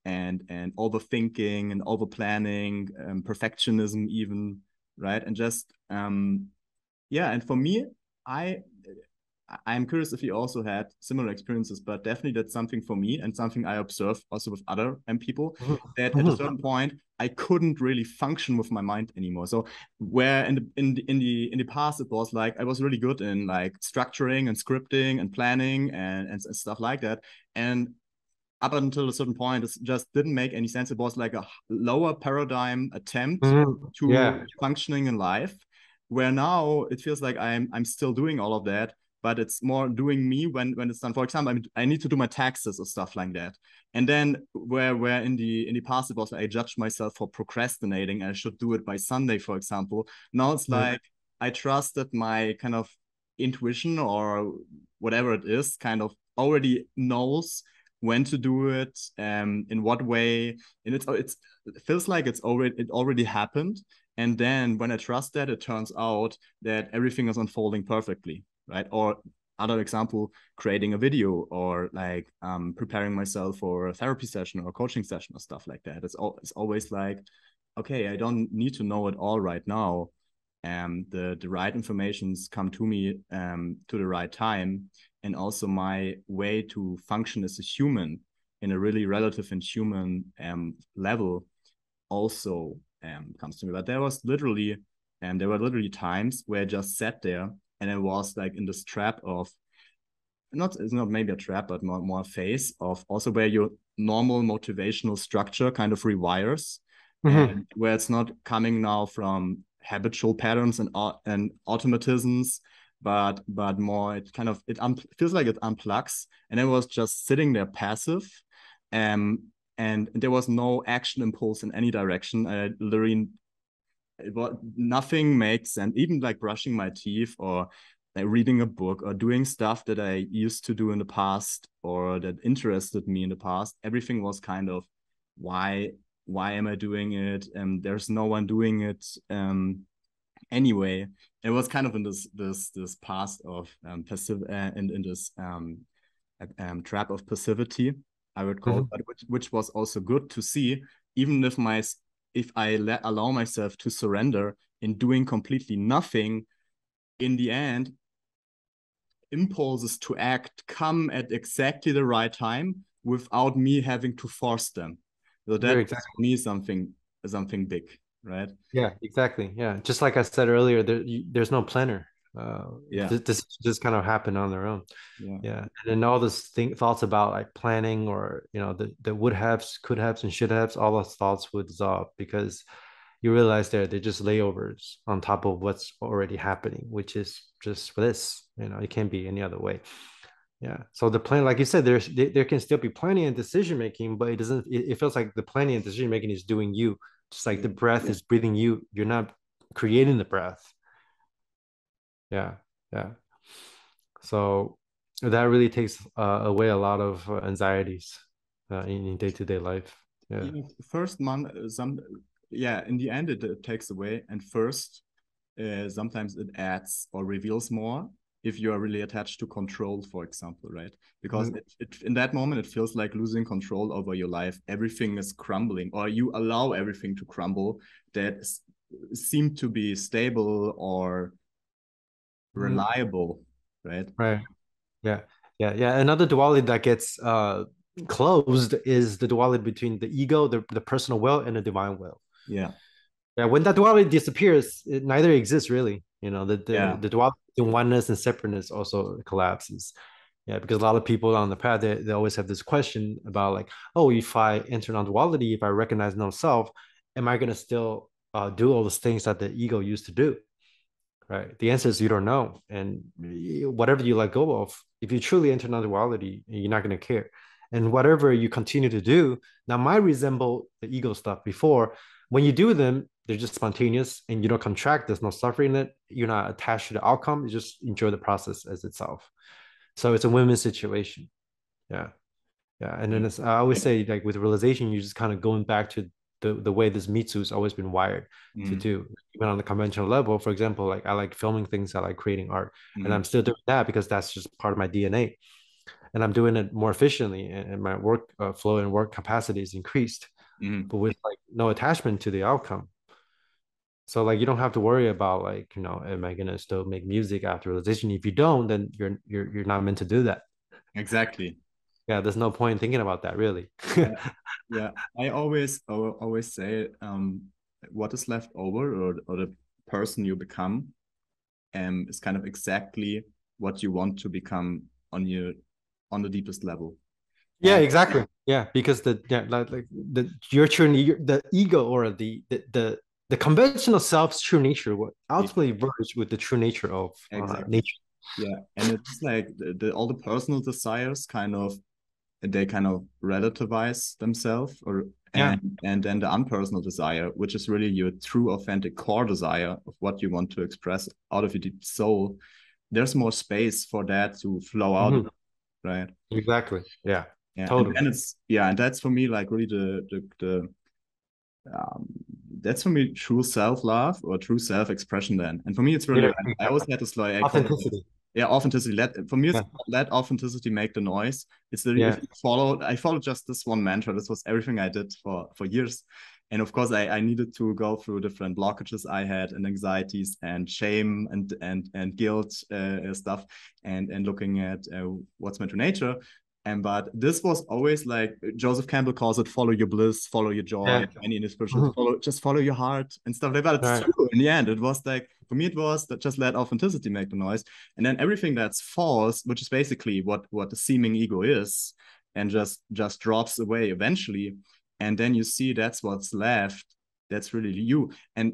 And and overthinking and overplanning and perfectionism even, right? And just um yeah, and for me, I I'm curious if you also had similar experiences, but definitely that's something for me and something I observed also with other um, people, that at a certain point I couldn't really function with my mind anymore. So where in the in the in the in the past it was like I was really good in like structuring and scripting and planning and, and stuff like that. And up until a certain point, it just didn't make any sense. It was like a lower paradigm attempt mm-hmm. to yeah. functioning in life, where now it feels like I'm I'm still doing all of that, but it's more doing me when when it's done. For example, I'm, I need to do my taxes or stuff like that. And then where where in the in the past it was like I judged myself for procrastinating and I should do it by Sunday, for example. Now it's mm-hmm. like I trusted my kind of intuition or whatever it is, kind of already knows when to do it, um, in what way, and it's it's it feels like it's already it already happened. And then when I trust that, it turns out that everything is unfolding perfectly, right? Or other example, creating a video or like um, preparing myself for a therapy session or a coaching session or stuff like that. It's all it's always like, okay, I don't need to know it all right now. Um, the the right informations come to me um to the right time. And also my way to function as a human in a really relative and human um, level also um, comes to me. But there was literally, and um, there were literally times where I just sat there and I was like in this trap of, not it's not maybe a trap, but more, more a phase of also where your normal motivational structure kind of rewires, mm-hmm. and where it's not coming now from habitual patterns and uh, and automatisms, but but more it kind of it um, feels like it unplugs, and it was just sitting there passive, um, and there was no action impulse in any direction. I literally, it was, nothing makes sense, even like brushing my teeth or like reading a book or doing stuff that I used to do in the past or that interested me in the past. Everything was kind of why why am I doing it? And there's no one doing it um anyway. It was kind of in this this this past of um, passive uh, and in this um, um trap of passivity, I would call mm-hmm. it, but which, which was also good to see, even if my if I let allow myself to surrender in doing completely nothing. In the end, impulses to act come at exactly the right time without me having to force them. So that exactly. is for me something something big, right? Yeah, exactly. Yeah, just like I said earlier, there you, there's no planner. Uh, yeah, this, this just kind of happened on their own. Yeah, yeah. And then all those thing, thoughts about like planning or you know the the would haves, could haves, and should haves, all those thoughts would dissolve because. You realize they're, they're just layovers on top of what's already happening, which is just for this, you know, it can't be any other way. Yeah. So the plan, like you said, there's, there, there can still be planning and decision-making, but it doesn't, it, it feels like the planning and decision-making is doing you, just like the breath yeah. is breathing you, you're not creating the breath. Yeah. Yeah. So that really takes uh, away a lot of anxieties uh, in, in day-to-day life. Yeah. You know, first month, some, yeah, in the end, it, it takes away. And first, uh, sometimes it adds or reveals more if you are really attached to control, for example, right? Because mm-hmm. it, it, in that moment, it feels like losing control over your life. Everything is crumbling, or you allow everything to crumble that s- seemed to be stable or reliable, mm-hmm. right? Right. Yeah. Yeah. Yeah. Another duality that gets uh, closed is the duality between the ego, the, the personal will, and the divine will. Yeah, yeah. When that duality disappears, it neither exists really. You know, the the, yeah. the duality, the oneness and separateness also collapses. Yeah, because a lot of people on the path they, they always have this question about like, oh, if I enter non-duality, if I recognize no self, am I going to still uh, do all those things that the ego used to do? Right. The answer is you don't know, and whatever you let go of, if you truly enter non-duality, you're not going to care. And whatever you continue to do now might resemble the ego stuff before. When you do them, they're just spontaneous and you don't contract. There's no suffering in it. You're not attached to the outcome. You just enjoy the process as itself. So it's a win-win situation. Yeah. Yeah. And then it's, I always say like with realization, you're just kind of going back to the, the way this Mitsu has always been wired mm. to do. Even on the conventional level, for example, like I like filming things. I like creating art mm. and I'm still doing that because that's just part of my D N A and I'm doing it more efficiently and my work uh, flow and work capacity is increased. Mm-hmm. But with like no attachment to the outcome, so like you don't have to worry about like you know am I gonna still make music after realization? If you don't, then you're you're you're not meant to do that. Exactly. Yeah, there's no point in thinking about that really. yeah. yeah, I always always say um, what is left over or or the person you become, um, is kind of exactly what you want to become on your on the deepest level. Yeah, exactly. Yeah, because the yeah, like, like the your true the ego or the the the, the conventional self's true nature will ultimately yeah. merge with the true nature of exactly. uh, nature. Yeah, and it's like the, the, all the personal desires kind of they kind of relativize themselves, or and yeah. and then the unpersonal desire, which is really your true, authentic core desire of what you want to express out of your deep soul. There's more space for that to flow out, mm-hmm. right? Exactly. Yeah. Yeah, totally. and, and it's yeah, and that's for me like really the the, the um, that's for me true self love or true self expression then. And for me, it's really yeah. I, I always had this like authenticity. Yeah, authenticity. Let for me, it's yeah. let authenticity make the noise. It's the yeah. follow. I followed just this one mantra. This was everything I did for for years. And of course, I, I needed to go through different blockages I had and anxieties and shame and and and guilt uh, stuff and and looking at uh, what's my true nature. And but this was always like, Joseph Campbell calls it follow your bliss, follow your joy, yeah. many in his spiritual, follow, just follow your heart and stuff like that. It's right. true in the end. It was like, for me, it was that just let authenticity make the noise. And then everything that's false, which is basically what, what the seeming ego is, and just, just drops away eventually. And then you see that's what's left. That's really you. And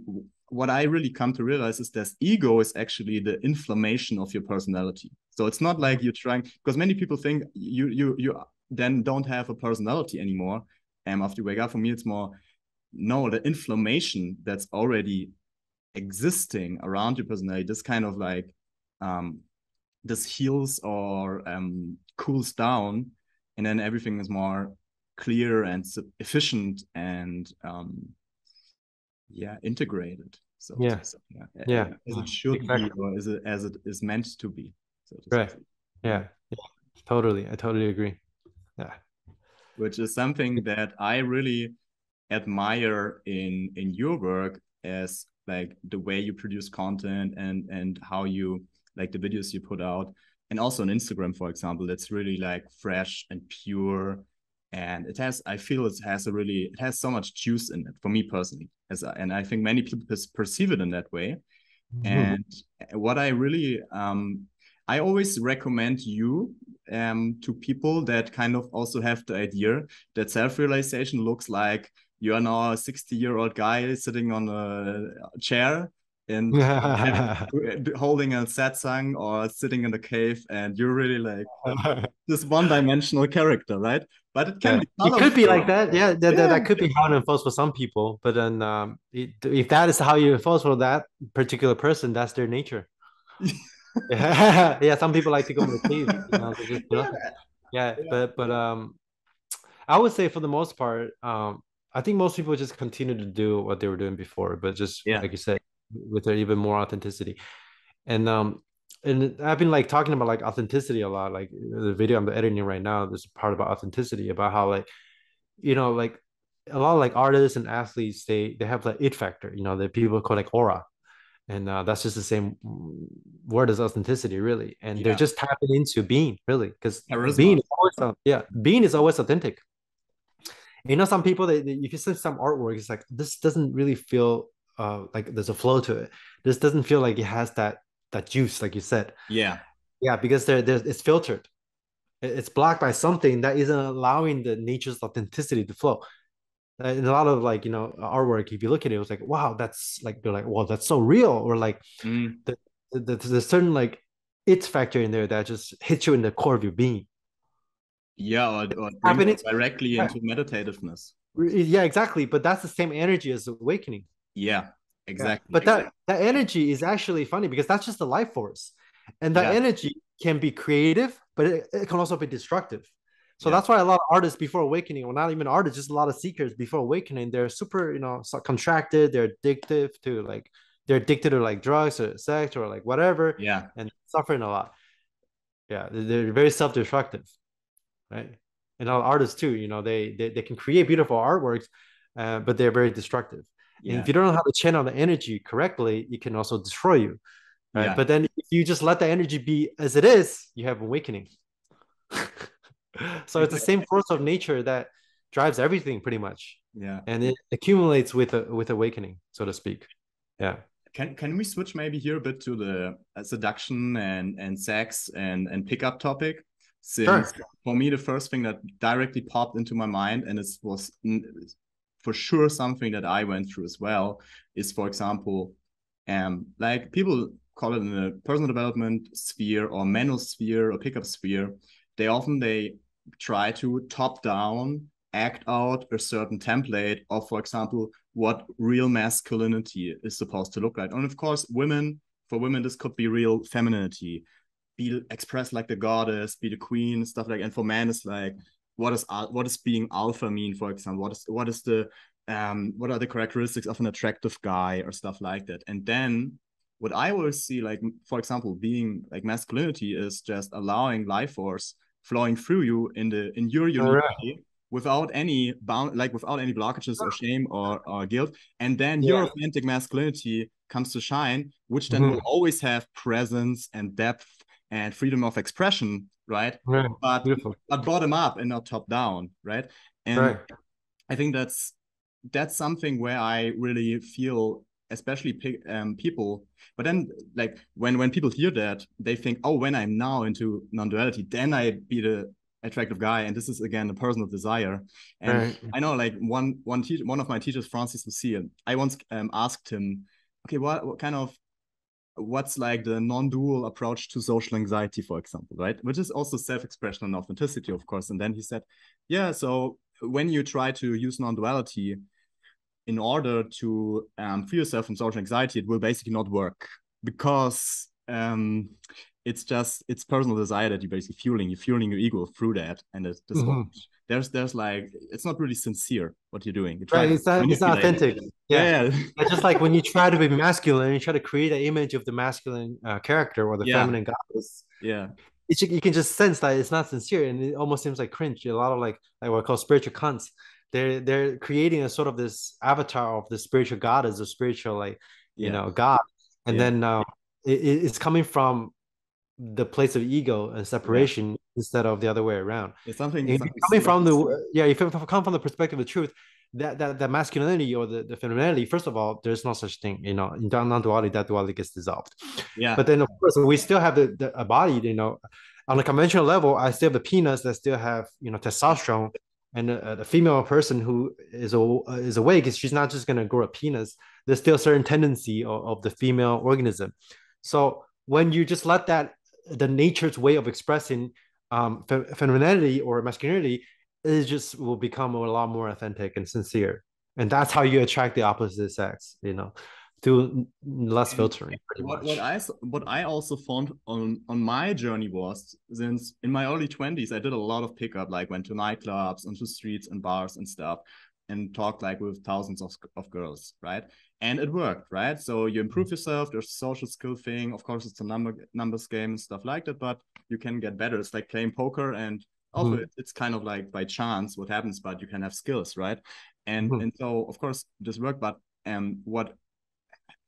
what I really come to realize is that ego is actually the inflammation of your personality. So it's not like you're trying, because many people think you you you then don't have a personality anymore. And um, after you wake up, for me, it's more, no, the inflammation that's already existing around your personality, this kind of like, um, this heals or um, cools down, and then everything is more clear and efficient and um, yeah, integrated. So yeah, so, yeah, yeah. As it should exactly. be, or as it, as it is meant to be. So right. Yeah. yeah. Totally. I totally agree. Yeah. Which is something that I really admire in in your work, as like the way you produce content and and how you like the videos you put out, and also on Instagram, for example, that's really like fresh and pure, and it has. I feel it has a really it has so much juice in it for me personally, as I, and I think many people perceive it in that way. Mm-hmm. And what I really um. I always recommend you um, to people that kind of also have the idea that self-realization looks like you are now a sixty-year-old guy sitting on a chair and holding a satsang or sitting in a cave, and you're really like um, this one-dimensional character, right? But it can yeah. be colorful. It could be like that. Yeah, that, yeah. that could be how it unfolds for some people. But then um, it, if that is how you unfold for that particular person, that's their nature. yeah, yeah. Some people like to go on the cave, you know, just, you know? yeah, yeah. But but um, I would say for the most part, um, I think most people just continue to do what they were doing before, but just yeah. like you said, with their even more authenticity. And um, and I've been like talking about like authenticity a lot. Like the video I'm editing right now, there's a part about authenticity, about how like, you know, like a lot of like artists and athletes, they they have like it factor. You know, that people call like aura. And uh, that's just the same word as authenticity, really. And yeah. they're just tapping into being, really, because being is always, yeah, being is always authentic. You know, some people that if you send some artwork, it's like this doesn't really feel uh, like there's a flow to it. This doesn't feel like it has that that juice, like you said. Yeah, yeah, because there, there's it's filtered, it's blocked by something that isn't allowing the nature's authenticity to flow. And a lot of like, you know, artwork, if you look at it, it was like, wow, that's like, they're like, wow, that's so real. Or like mm. the, the, the, there's certain like it's factor in there that just hits you in the core of your being. Yeah. Or, or brings it directly into meditativeness. Yeah, exactly. But that's the same energy as awakening. Yeah, exactly. Yeah. But exactly. that, that energy is actually funny because that's just the life force. And that yeah. energy can be creative, but it, it can also be destructive. So yeah. that's why a lot of artists before awakening, or well, not even artists, just a lot of seekers before awakening, they're super, you know, so contracted. They're addictive to like, they're addicted to like drugs or sex or like whatever. Yeah. And suffering a lot. Yeah. They're very self-destructive. Right. And all artists too, you know, they, they, they can create beautiful artworks, uh, but they're very destructive. Yeah. And if you don't know how to channel the energy correctly, it can also destroy you. Right. Yeah. But then if you just let the energy be as it is, you have awakening. So it's the same force of nature that drives everything pretty much. Yeah. And it accumulates with a, with awakening, so to speak. Yeah. Can can we switch maybe here a bit to the uh, seduction and, and sex and, and pickup topic? Since sure. for me, the first thing that directly popped into my mind, and it was for sure something that I went through as well, is, for example, um, like people call it in the personal development sphere or manosphere or pickup sphere, they often, they... try to top down act out a certain template of, for example, what real masculinity is supposed to look like. And of course, women, for women, this could be real femininity, be expressed like the goddess, be the queen, stuff like. And for men, it's like, what is what is being alpha mean? For example, what is what is the um what are the characteristics of an attractive guy or stuff like that? And then what I always see, like for example, being like masculinity is just allowing life force flowing through you in the in your universe without any bound, like without any blockages or shame or, or guilt, and then yeah. your authentic masculinity comes to shine, which then mm-hmm. will always have presence and depth and freedom of expression, right? Right. But, Beautiful. but bottom up and not top down, right? And right. I think that's that's something where I really feel, especially pe um, people, but then like when, when people hear that, they think, oh, when I'm now into non-duality, then I'd be the attractive guy. And this is, again, the personal desire. And right. I know like one, one, one of my teachers, Francis Lucille, I once um, asked him, okay, what, what kind of, what's like the non-dual approach to social anxiety, for example, right? Which is also self-expression and authenticity, of course. And then he said, yeah, so when you try to use non-duality in order to um, free yourself from social anxiety, it will basically not work because um, it's just, it's personal desire that you're basically fueling. You're fueling your ego through that. And it's just, mm-hmm. there's, there's like, it's not really sincere what you're doing. You're right, it's not, it's not authentic. Yeah. yeah. It's just like when you try to be masculine, you try to create an image of the masculine uh, character or the yeah. feminine goddess. Yeah. It's, you can just sense that it's not sincere. And it almost seems like cringe. A lot of like, like what I call spiritual cunts. They're they're creating a sort of this avatar of the spiritual god as a spiritual like yeah. you know god, and yeah. then uh, it, it's coming from the place of ego and separation yeah. instead of the other way around. It's something, if something coming from the yeah, if you come from the perspective of truth, that that, that masculinity or the, the femininity, first of all, there's no such thing. You know, in non-duality, that duality gets dissolved. Yeah. But then of course we still have the, the a body. You know, on a conventional level, I still have a penis that still have you know testosterone. And a, a female person who is a, is awake, she's not just going to grow a penis. There's still a certain tendency of, of the female organism. So when you just let that, the nature's way of expressing um, fem femininity or masculinity, it just will become a lot more authentic and sincere. And that's how you attract the opposite sex, you know, through less filtering. What, what I what I also found on on my journey was, since in my early twenties I did a lot of pickup, like went to nightclubs, onto streets and bars and stuff, and talked like with thousands of of girls, right? And it worked, right? So you improve yourself. There's a social skill thing. Of course, it's a number numbers game and stuff like that, but you can get better. It's like playing poker, and also mm. it's kind of like by chance what happens, but you can have skills, right? And mm. and so of course this worked, but um what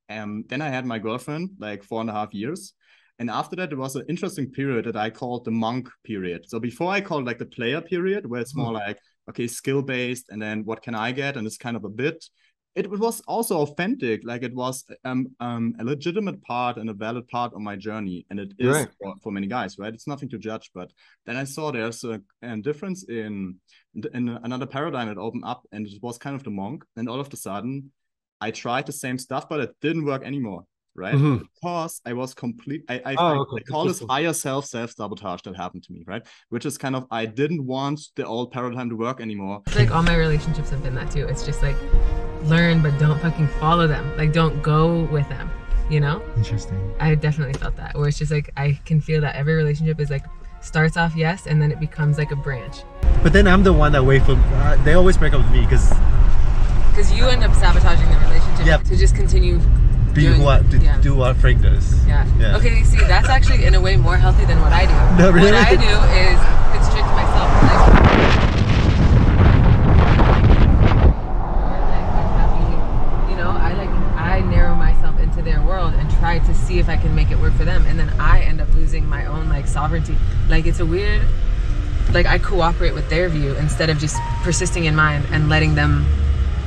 Um, then I had my girlfriend like four and a half years. And after that, there was an interesting period that I called the monk period. So before I called like the player period, where it's more like, okay, skill based. And then what can I get? And it's kind of a bit, it was also authentic. Like it was um, um, a legitimate part and a valid part of my journey. And it is right. for, for many guys, right? It's nothing to judge. But then I saw there's a, a difference in, in another paradigm that opened up. And it was kind of the monk. And all of a sudden, I tried the same stuff, but it didn't work anymore, right? Mm-hmm. Because I was complete. I, I, oh, okay. I call this higher self self sabotage that happened to me, right? Which is kind of, I didn't want the old paradigm to work anymore. It's like all my relationships have been that too. It's just like learn, but don't fucking follow them. Like don't go with them, you know? Interesting. I definitely felt that. Where it's just like I can feel that every relationship is like starts off yes, and then it becomes like a branch. But then I'm the one that wait for. Uh, they always break up with me because. Because you end up sabotaging the relationship yep. to just continue Be doing what, do, yeah. do what Frank does. Yeah. yeah. Okay, see, that's actually in a way more healthy than what I do. No, really? What I do is constrict myself. Like, you know, I like I narrow myself into their world and try to see if I can make it work for them, and then I end up losing my own like sovereignty. Like it's a weird, like I cooperate with their view instead of just persisting in mine and letting them.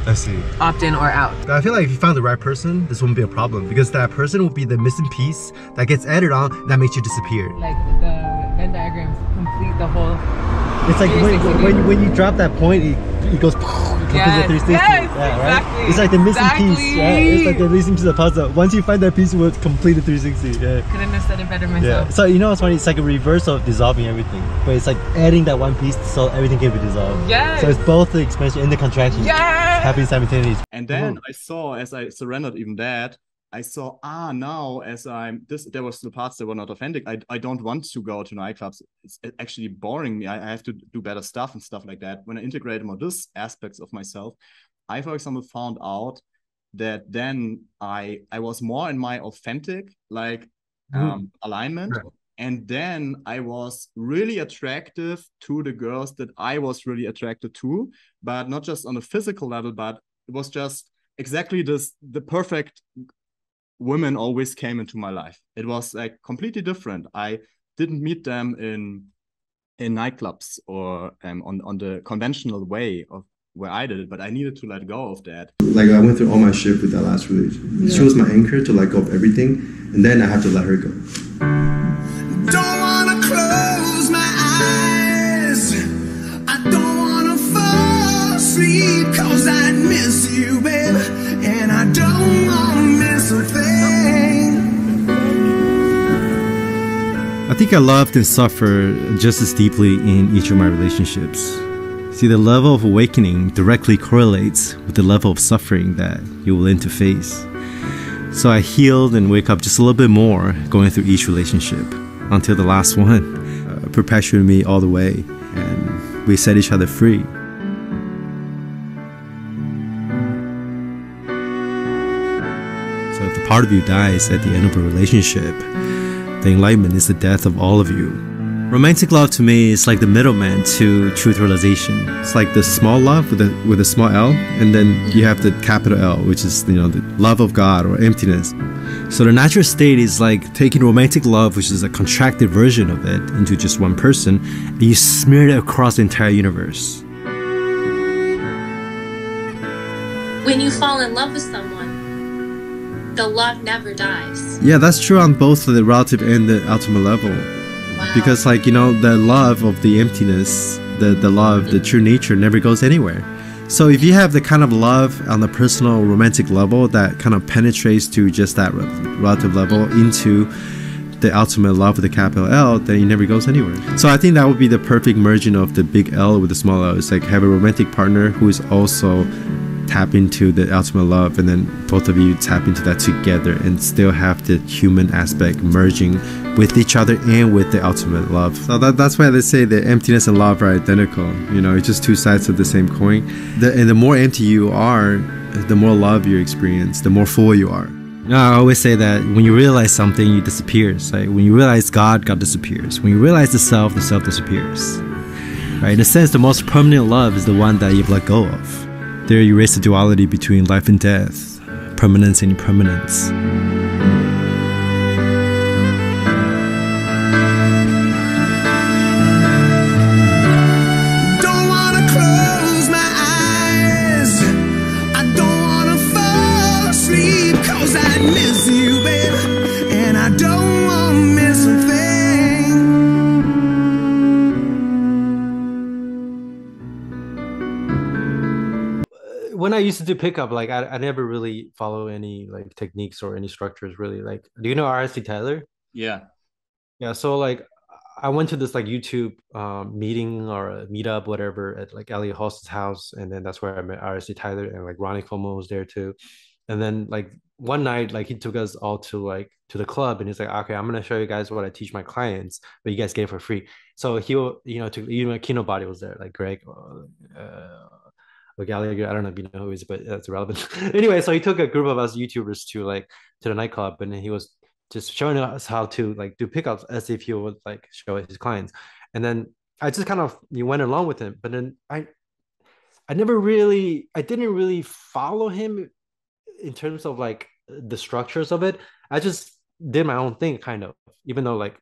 I see. Opt in or out. I feel like if you found the right person, this wouldn't be a problem because that person will be the missing piece that gets added on that makes you disappear. Like the Venn diagrams complete the whole. It's like when, when when you drop that point, it, it goes. Yes, yes yeah, exactly. Right? It's like the missing exactly. piece. Yeah, it's like the missing piece of the puzzle. Once you find that piece, you will complete the three sixty. Yeah. Couldn't have said it better myself. Yeah. So you know what's funny? It's like a reverse of dissolving everything, but it's like adding that one piece so everything can be dissolved. Yes. So it's both the expansion and the contraction. Yes. Happy simultaneously. And then mm-hmm. I saw, as I surrendered even that, I saw, ah, now as I'm, this, there was the parts that were not authentic. I, I don't want to go to nightclubs. It's actually boring me. I, I have to do better stuff and stuff like that. When I integrated more these aspects of myself, I, for example, found out that then I, I was more in my authentic, like, mm-hmm. um, alignment. Right. And then I was really attractive to the girls that I was really attracted to, but not just on a physical level, but it was just exactly this, the perfect women always came into my life. It was like completely different. I didn't meet them in in nightclubs or um, on on the conventional way of where I did it, but I needed to let go of that. Like, I went through all my shit with that last religion. Yeah. She was my anchor to let go of everything, and then I had to let her go. Don't wanna close my eyes. I don't wanna fall asleep, cause I miss you, babe. And I don't wanna miss a thing. I think I loved and suffered just as deeply in each of my relationships. See, the level of awakening directly correlates with the level of suffering that you will interface. So I healed and wake up just a little bit more going through each relationship until the last one uh, perpetuated me all the way, and we set each other free. So if the part of you dies at the end of a relationship, the enlightenment is the death of all of you. Romantic love to me is like the middleman to truth realization. It's like the small love with a with a small L, and then you have the capital L, which is, you know, the love of God or emptiness. So the natural state is like taking romantic love, which is a contracted version of it, into just one person, and you smear it across the entire universe. When you fall in love with someone, the love never dies. Yeah, that's true on both the relative and the ultimate level. Because, like, you know, the love of the emptiness, the, the love, the true nature never goes anywhere. So if you have the kind of love on the personal romantic level that kind of penetrates to just that relative level into the ultimate love with the capital L, then it never goes anywhere. So I think that would be the perfect merging of the big L with the small L. It's like have a romantic partner who is also tap into the ultimate love, and then both of you tap into that together and still have the human aspect merging with each other and with the ultimate love. So that, that's why they say the emptiness and love are identical. You know, it's just two sides of the same coin. The, and the more empty you are, the more love you experience, the more full you are. You know, I always say that when you realize something, you disappear. Like when you realize God, God disappears. When you realize the self, the self disappears. Right? In a sense, the most permanent love is the one that you've let go of. There you erase the duality between life and death, permanence and impermanence. Don't wanna close my eyes. I don't wanna fall asleep, cause I miss you, babe. And I don't wanna miss a thing. When I used to do pickup, like I, I never really follow any like techniques or any structures really. Like, do you know R S D Tyler? Yeah. Yeah. So like I went to this like YouTube um, meeting or a meetup, whatever, at like Elliot Halston's house. And then that's where I met R S D Tyler, and like Ronnie Fomo was there too. And then like one night, like he took us all to like to the club, and he's like, okay, I'm gonna show you guys what I teach my clients, but you guys get it for free. So he, you know, to even Kino Body was there, like Greg. Uh, Gallagher, I don't know if you know who he is, but that's irrelevant. Anyway, so he took a group of us YouTubers to like to the nightclub, and he was just showing us how to like do pickups as if he would like show his clients. And then I just kind of you went along with him, but then I, I never really, I didn't really follow him in terms of like the structures of it. I just did my own thing, kind of, even though like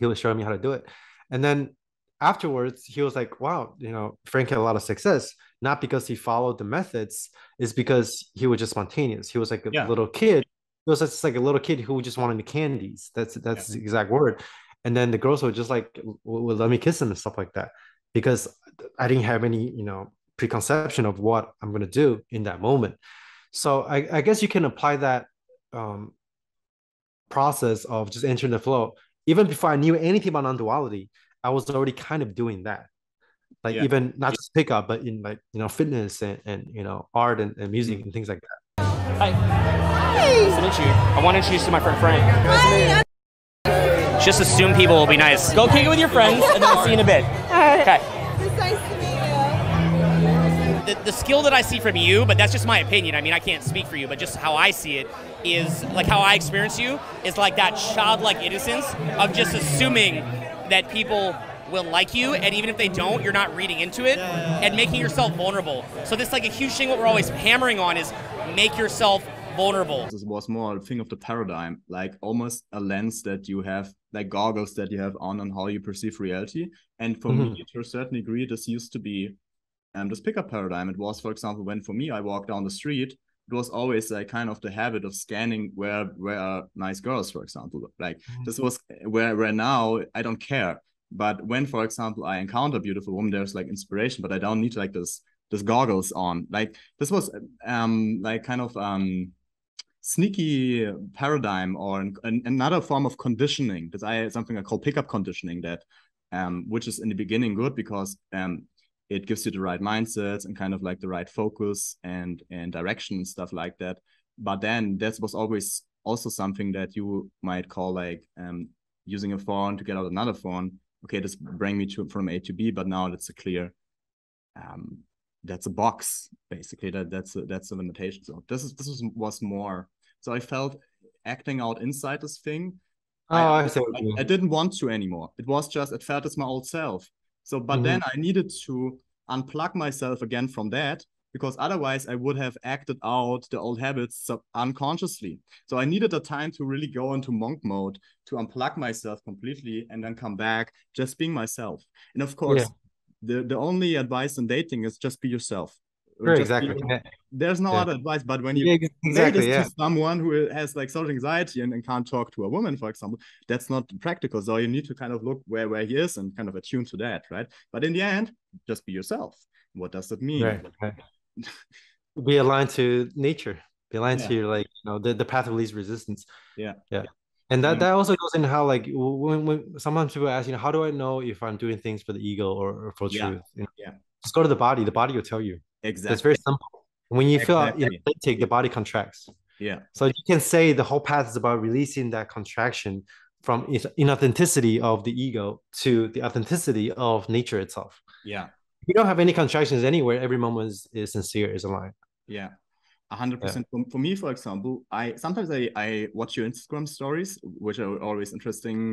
he was showing me how to do it. And then afterwards, he was like, wow, you know, Frank had a lot of success. Not because he followed the methods, is because he was just spontaneous. He was like a yeah. little kid. He was just like a little kid who just wanted the candies. That's that's yeah. the exact word. And then the girls were just like, well, let me kiss him and stuff like that. Because I didn't have any, you know, preconception of what I'm going to do in that moment. So I, I guess you can apply that um, process of just entering the flow. Even before I knew anything about non-duality, I was already kind of doing that. Like yeah. even not just pickup, but in like, you know, fitness and, and you know, art and, and music and things like that. Hi. Hey. Nice to meet you. I want to introduce you to my friend Frank. Hi. Just assume people will be nice. Go kick it with your friends, and then I'll see you in a bit. Right. Okay. It's nice to meet you. The, the skill that I see from you, but that's just my opinion. I mean, I can't speak for you, but just how I see it is like how I experience you is like that childlike innocence of just assuming that people will like you, and even if they don't, you're not reading into it, and making yourself vulnerable. So this like a huge thing what we're always hammering on is make yourself vulnerable. This was more a thing of the paradigm, like almost a lens that you have, like goggles that you have on on how you perceive reality. And for mm-hmm. me, to a certain degree, this used to be um, this pickup paradigm. It was, for example, when for me, I walked down the street, it was always like kind of the habit of scanning where where are nice girls, for example. Like mm-hmm. this was where, where now I don't care. But when, for example, I encounter a beautiful woman, there's like inspiration, but I don't need like this this goggles on. Like this was um like kind of um sneaky paradigm or an, an, another form of conditioning that I something I call pickup conditioning, that um which is in the beginning good because um it gives you the right mindsets and kind of like the right focus and and direction and stuff like that. But then that was always also something that you might call like um using a phone to get out another phone. Okay, this bring me to from A to B, but now that's a clear um that's a box basically, that that's a, that's a limitation. So this is this was, was more, so I felt acting out inside this thing. Oh, I, I, I, I didn't want to anymore. It was just, it felt as my old self. So but mm-hmm. then I needed to unplug myself again from that, because otherwise I would have acted out the old habits sub- unconsciously. So I needed a time to really go into monk mode, to unplug myself completely and then come back just being myself. And of course, yeah. The, the only advice in dating is just be yourself. Sure, just exactly. Be yourself. There's no yeah. other advice, but when you yeah, exactly, say this yeah. to someone who has like social anxiety and, and can't talk to a woman, for example, that's not practical. So you need to kind of look where, where he is and kind of attune to that, right? But in the end, just be yourself. What does that mean? Right, right. Be aligned to nature. Be aligned yeah. to your, like, you know, the, the path of least resistance. Yeah. Yeah. And that, that also goes in how, like, when, when sometimes people ask, you know, how do I know if I'm doing things for the ego or, or for yeah. truth? You know? Yeah. Just go to the body. The body will tell you. Exactly. It's very simple. When you exactly. feel authentic, the body contracts. Yeah. So you can say the whole path is about releasing that contraction from inauthenticity of the ego to the authenticity of nature itself. Yeah. If you don't have any contractions anywhere, every moment is, is sincere, is aligned. Yeah. one hundred percent. Yeah. For me, for example, I sometimes I, I watch your Instagram stories, which are always interesting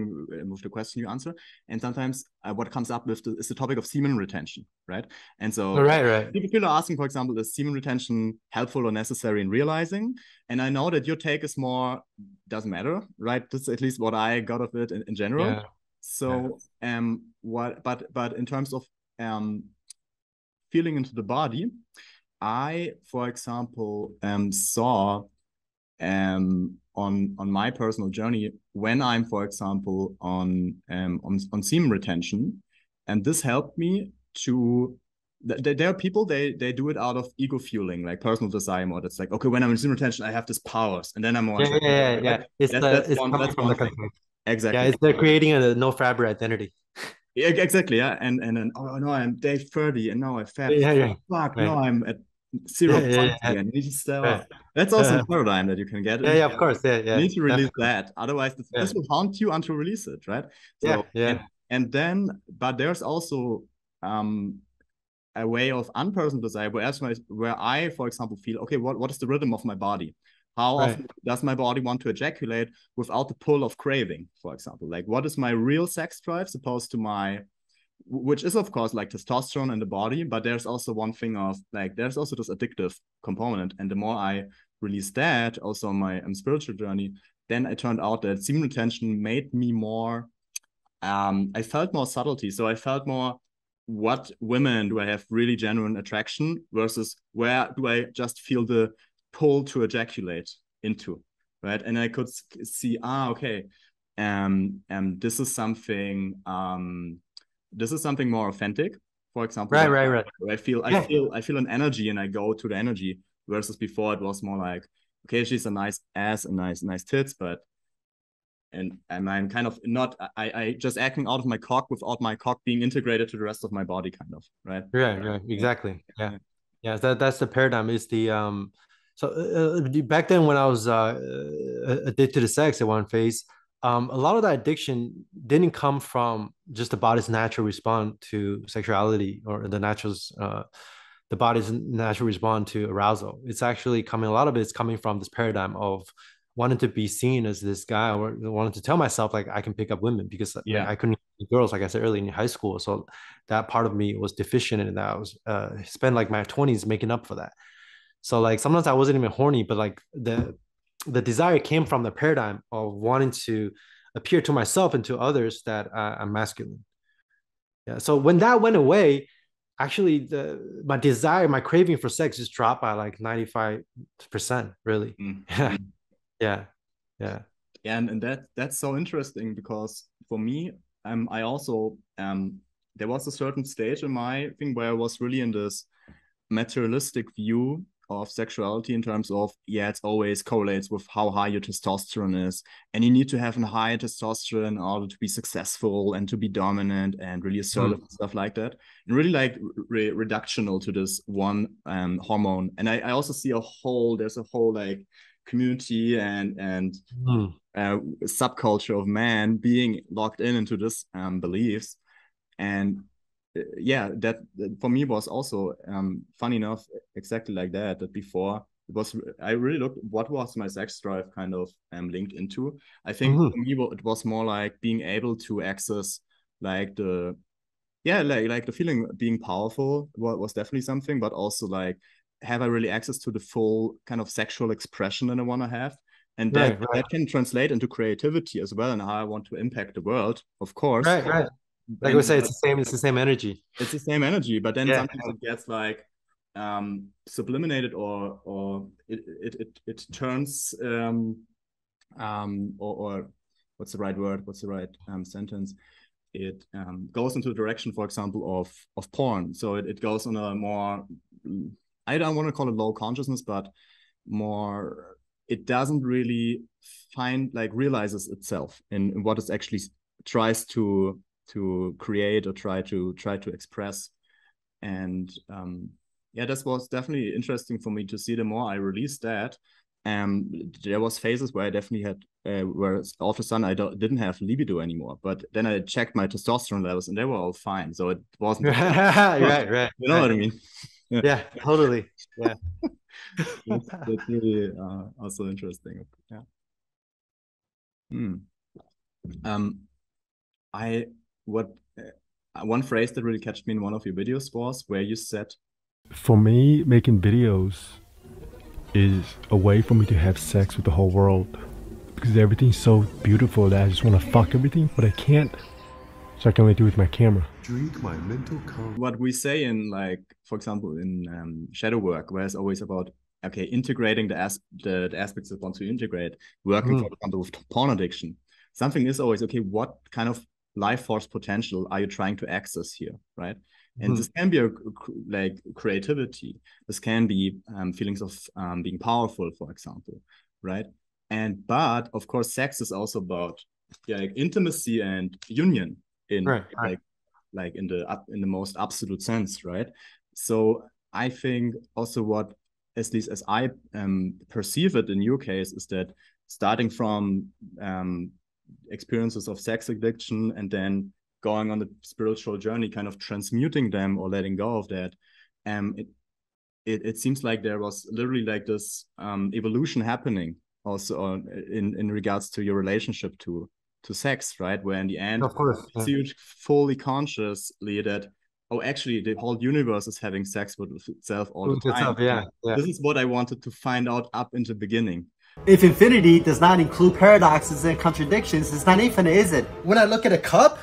with the question you answer. And sometimes uh, what comes up with the, is the topic of semen retention, right? And so right, right. people are asking, for example, is semen retention helpful or necessary in realizing? And I know that your take is more, doesn't matter, right? That's at least what I got of it in, in general. Yeah. So yeah. um, what? But but in terms of um, feeling into the body, I, for example, um, saw um, on on my personal journey, when I'm, for example, on um, on, on semen retention, and this helped me to, th- th- there are people, they they do it out of ego fueling, like personal desire mode. It's like, okay, when I'm in semen retention, I have these powers, and then I'm more. Yeah, like, yeah, yeah, yeah. Like, it's that, the, that's it's one, coming that's from the thing. Exactly. Yeah, it's they're creating a no fabric identity. Yeah, exactly. Yeah, and and then oh no, I'm day thirty, and now I'm fat. Yeah, yeah. Fuck, right. No, I'm at zero yeah, yeah, yeah. and need to right. That's also uh, a paradigm that you can get. Yeah, yeah, of course. Yeah, yeah. You need to release yeah. that, otherwise this, yeah. this will haunt you until you release it, right? So, yeah, yeah. And, and then, but there's also um a way of unpersonal desire, where where I, for example, feel okay. What what is the rhythm of my body? How right. often does my body want to ejaculate without the pull of craving, for example? Like, what is my real sex drive opposed to my, which is, of course, like testosterone in the body, but there's also one thing of, like, there's also this addictive component. And the more I release that, also on my um, spiritual journey, then it turned out that semen retention made me more, um, I felt more subtlety. So I felt more, what women do I have really genuine attraction versus where do I just feel the pull to ejaculate into, right? And I could see, ah, okay, um, um, this is something, um, this is something more authentic. For example, right, right, right. I feel, I yeah. feel, I feel an energy, and I go to the energy. Versus before, it was more like, okay, she's a nice ass and nice, nice tits, but, and and I'm kind of not, I, I just acting out of my cock without my cock being integrated to the rest of my body, kind of, right? Right, right, exactly. Yeah, yeah. yeah that that's the paradigm. Is the um. So uh, back then when I was uh, addicted to sex at one phase, um, a lot of that addiction didn't come from just the body's natural response to sexuality or the natural, uh, the body's natural response to arousal. It's actually coming, a lot of it's coming from this paradigm of wanting to be seen as this guy, or wanting to tell myself, like, I can pick up women because yeah. like, I couldn't get girls, like I said earlier, in high school. So that part of me was deficient, and I was uh, spent like my twenties making up for that. So like sometimes I wasn't even horny, but like the the desire came from the paradigm of wanting to appear to myself and to others that uh, I'm masculine. Yeah. So when that went away, actually the, my desire, my craving for sex just dropped by like ninety-five percent really. Mm-hmm. Yeah. Yeah. Yeah. And, and that, that's so interesting because for me, um, I also, um, there was a certain stage in my thing where I was really in this materialistic view of sexuality in terms of, yeah, it's always correlates with how high your testosterone is. And you need to have a high testosterone in order to be successful and to be dominant and really assertive mm. and stuff like that. And really like re reductional to this one um, hormone. And I, I also see a whole, there's a whole like community and, and mm. uh, subculture of man being locked in into this um, beliefs. And yeah, that for me was also um funny enough exactly like that, that before it was I really looked what was my sex drive kind of um linked into. I think mm-hmm. for me it was more like being able to access like the yeah like like the feeling of being powerful was definitely something, but also like have I really access to the full kind of sexual expression that I want to have. And that, right, right. that can translate into creativity as well and how I want to impact the world, of course. Right, right. Like and, we say, it's the same. It's the same energy. It's the same energy, but then yeah. sometimes it gets like um, subliminated, or or it it it, it turns um um or, or what's the right word? What's the right um, sentence? It um, goes into the direction, for example, of of porn. So it it goes on a more, I don't want to call it low consciousness, but more it doesn't really find like realizes itself in, in what it actually tries to. to create or try to try to express. And um yeah, this was definitely interesting for me to see. The more I released that, um there was phases where I definitely had uh, where all of a sudden I don't, didn't have libido anymore, but then I checked my testosterone levels and they were all fine, so it wasn't right right you know right. what I mean. yeah. yeah totally yeah that's, that's really uh, also interesting. Yeah. hmm. um I what uh, one phrase that really catched me in one of your videos was where you said, for me, making videos is a way for me to have sex with the whole world, because everything's so beautiful that I just want to fuck everything, but I can't, so I can only do it with my camera. Drink my mental coffee. What we say in, like, for example, in um, shadow work, where it's always about, okay, integrating the, as the, the aspects that want to integrate, working, mm. for example, with porn addiction. Something is always, okay, what kind of life force potential are you trying to access here, right? And mm-hmm. this can be a, like creativity, this can be um, feelings of um, being powerful, for example, right? And but of course sex is also about yeah, like intimacy and union in right, like right. like in the in the most absolute sense, right? So I think also what, at least as I um, perceive it in your case, is that starting from um experiences of sex addiction and then going on the spiritual journey, kind of transmuting them or letting go of that, um it it, it seems like there was literally like this um evolution happening also on, in in regards to your relationship to to sex, right? Where in the end, of course, it's yeah. huge, fully consciously that, oh, actually the whole universe is having sex with itself all with the time itself, yeah, yeah. This is what I wanted to find out up in the beginning. If infinity does not include paradoxes and contradictions, it's not infinite, is it? When I look at a cup,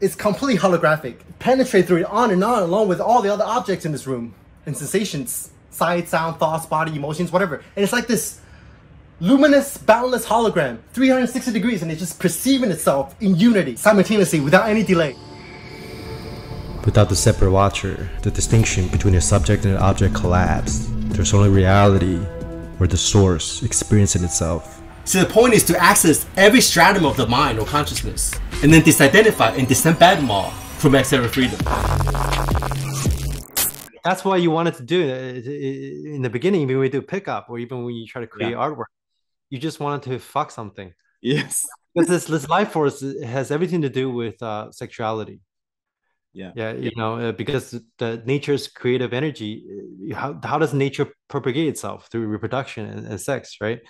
it's completely holographic. Penetrate through it on and on, along with all the other objects in this room. And sensations, sight, sound, thoughts, body, emotions, whatever. And it's like this luminous, boundless hologram, three hundred sixty degrees, and it's just perceiving itself in unity, simultaneously, without any delay. Without the separate watcher, the distinction between a subject and an object collapsed. There's only reality, or the source experiencing itself. So the point is to access every stratum of the mind or consciousness, and then disidentify and disemband them all from excessive freedom. That's why you wanted to do it in the beginning, even when we do pickup, or even when you try to create yeah. artwork, you just wanted to fuck something. Yes. Because this, this life force has everything to do with uh, sexuality. Yeah. Yeah, you know, uh, because the nature's creative energy, how, how does nature propagate itself? Through reproduction and, and sex, right?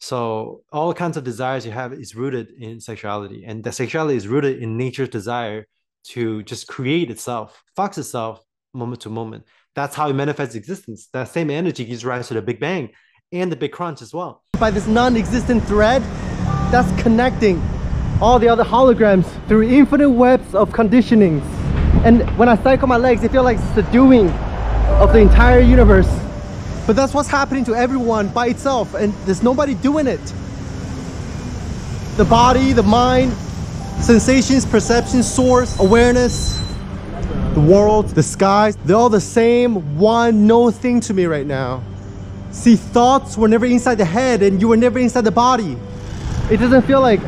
So all kinds of desires you have is rooted in sexuality, and the sexuality is rooted in nature's desire to just create itself, fucks itself moment to moment. That's how it manifests existence. That same energy gives rise to the Big Bang, and the big crunch as well. By this non-existent thread that's connecting all the other holograms through infinite webs of conditionings. And when I cycle my legs, it feels like it's the doing of the entire universe. But that's what's happening to everyone by itself, and there's nobody doing it. The body, the mind, sensations, perceptions, source, awareness, the world, the skies, they're all the same one no thing to me right now. See, thoughts were never inside the head and you were never inside the body. It doesn't feel like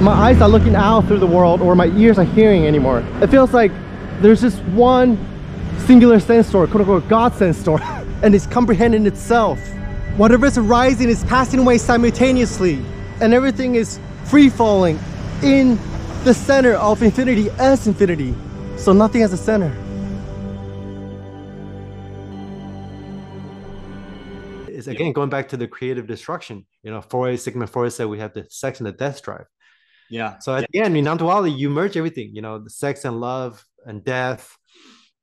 my eyes are looking out through the world or my ears are hearing anymore. It feels like there's just one singular sense store, quote unquote God sense store, and it's comprehending itself. Whatever is arising is passing away simultaneously, and everything is free-falling in the center of infinity as infinity. So nothing has a center. It's again going back to the creative destruction. You know, Freud, Sigmund Freud said we have the sex and the death drive. Yeah. So at yeah. the end, in non-duality, you merge everything. You know, the sex and love and death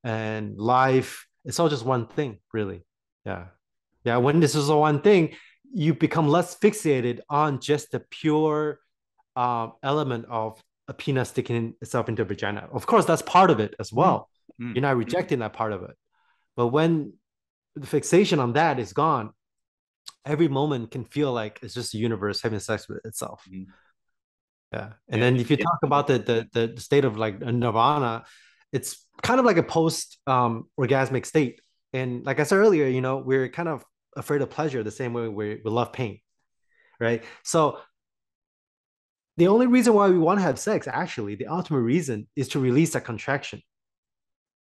and life. It's all just one thing, really. Yeah. Yeah. When this is all one thing, you become less fixated on just the pure um, element of a penis sticking itself into a vagina. Of course, that's part of it as well. Mm-hmm. You're not rejecting that part of it. But when the fixation on that is gone, every moment can feel like it's just the universe having sex with itself. Mm-hmm. Yeah. And yeah. then if you yeah. talk about the, the, the state of like nirvana, it's kind of like a post um, orgasmic state. And like I said earlier, you know, we're kind of afraid of pleasure the same way we, we love pain, right? So the only reason why we want to have sex, actually, the ultimate reason is to release that contraction.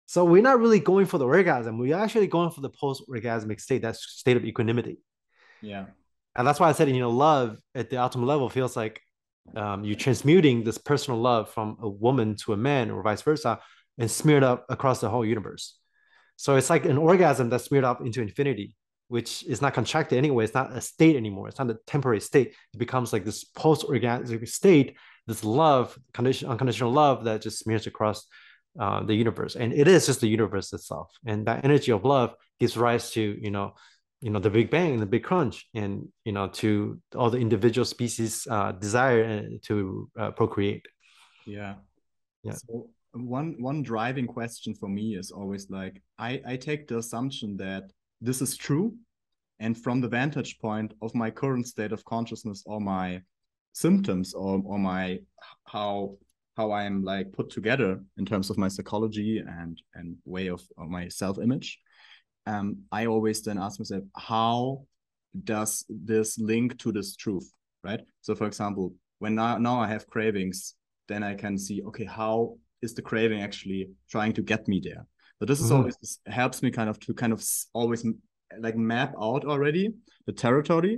So we're not really going for the orgasm. We're actually going for the post-orgasmic state, that state of equanimity. Yeah. And that's why I said, you know, love at the ultimate level feels like um, you're transmuting this personal love from a woman to a man or vice versa, and smeared up across the whole universe. So it's like an orgasm that's smeared up into infinity, which is not contracted anyway. It's not a state anymore. It's not a temporary state. It becomes like this post-orgasmic state, this love, condition, unconditional love that just smears across uh, the universe. And it is just the universe itself. And that energy of love gives rise to, you know, you know, the Big Bang and the Big Crunch, and, you know, to all the individual species' uh, desire to uh, procreate. Yeah. Yeah. So one one driving question for me is always like, I, I take the assumption that this is true, and from the vantage point of my current state of consciousness or my symptoms or, or my how how I am like put together in terms of my psychology and and way of my self-image, um I always then ask myself, how does this link to this truth, right? So for example, when now, now I have cravings, then I can see, okay, how is the craving actually trying to get me there? So this is mm-hmm. always, this helps me kind of to kind of always like map out already the territory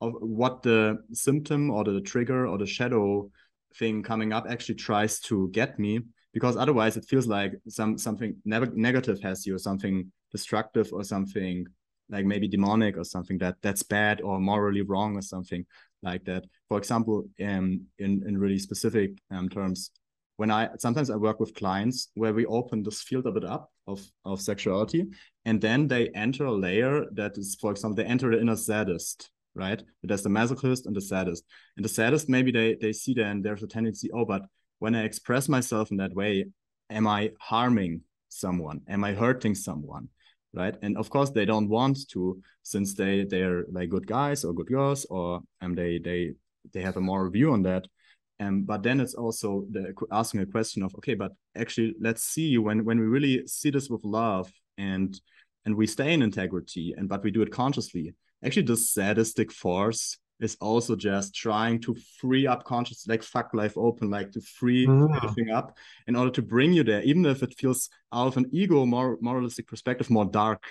of what the symptom or the trigger or the shadow thing coming up actually tries to get me, because otherwise it feels like some something never negative has you, or something destructive, or something like maybe demonic, or something that that's bad or morally wrong or something like that. For example, um, in in really specific um, terms, when I sometimes I work with clients where we open this field a bit up of, of sexuality, and then they enter a layer that is, for example, they enter the inner sadist, right? But there's the masochist and the sadist. And the sadist, maybe they they see then there's a tendency, oh, but when I express myself in that way, am I harming someone? Am I hurting someone? Right? And of course they don't want to, since they they're like good guys or good girls, or um they they they have a moral view on that. Um, but then it's also the, asking a question of, okay, but actually, let's see when when we really see this with love and and we stay in integrity, and but we do it consciously. Actually, this sadistic force is also just trying to free up consciousness, like fuck life open, like to free mm-hmm. everything up in order to bring you there, even if it feels out of an ego, more moralistic perspective, more dark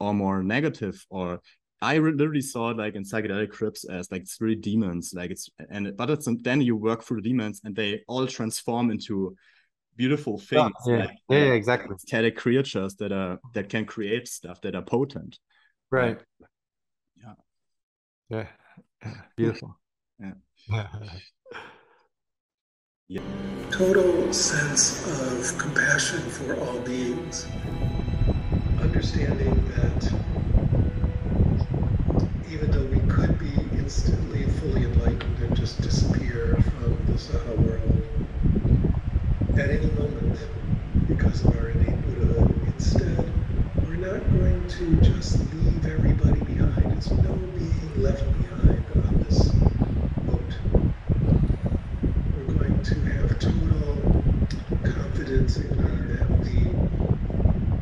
or more negative. Or I literally saw it like in psychedelic trips as like it's really demons, like it's and but it's then you work through the demons and they all transform into beautiful things. Oh, yeah. Like, yeah, yeah, exactly. Static creatures that are that can create stuff that are potent. Right. Yeah. Yeah. Beautiful. Yeah. Yeah. Total sense of compassion for all beings. Understanding that to just leave everybody behind. There's no being left behind on this boat. We're going to have total confidence in our that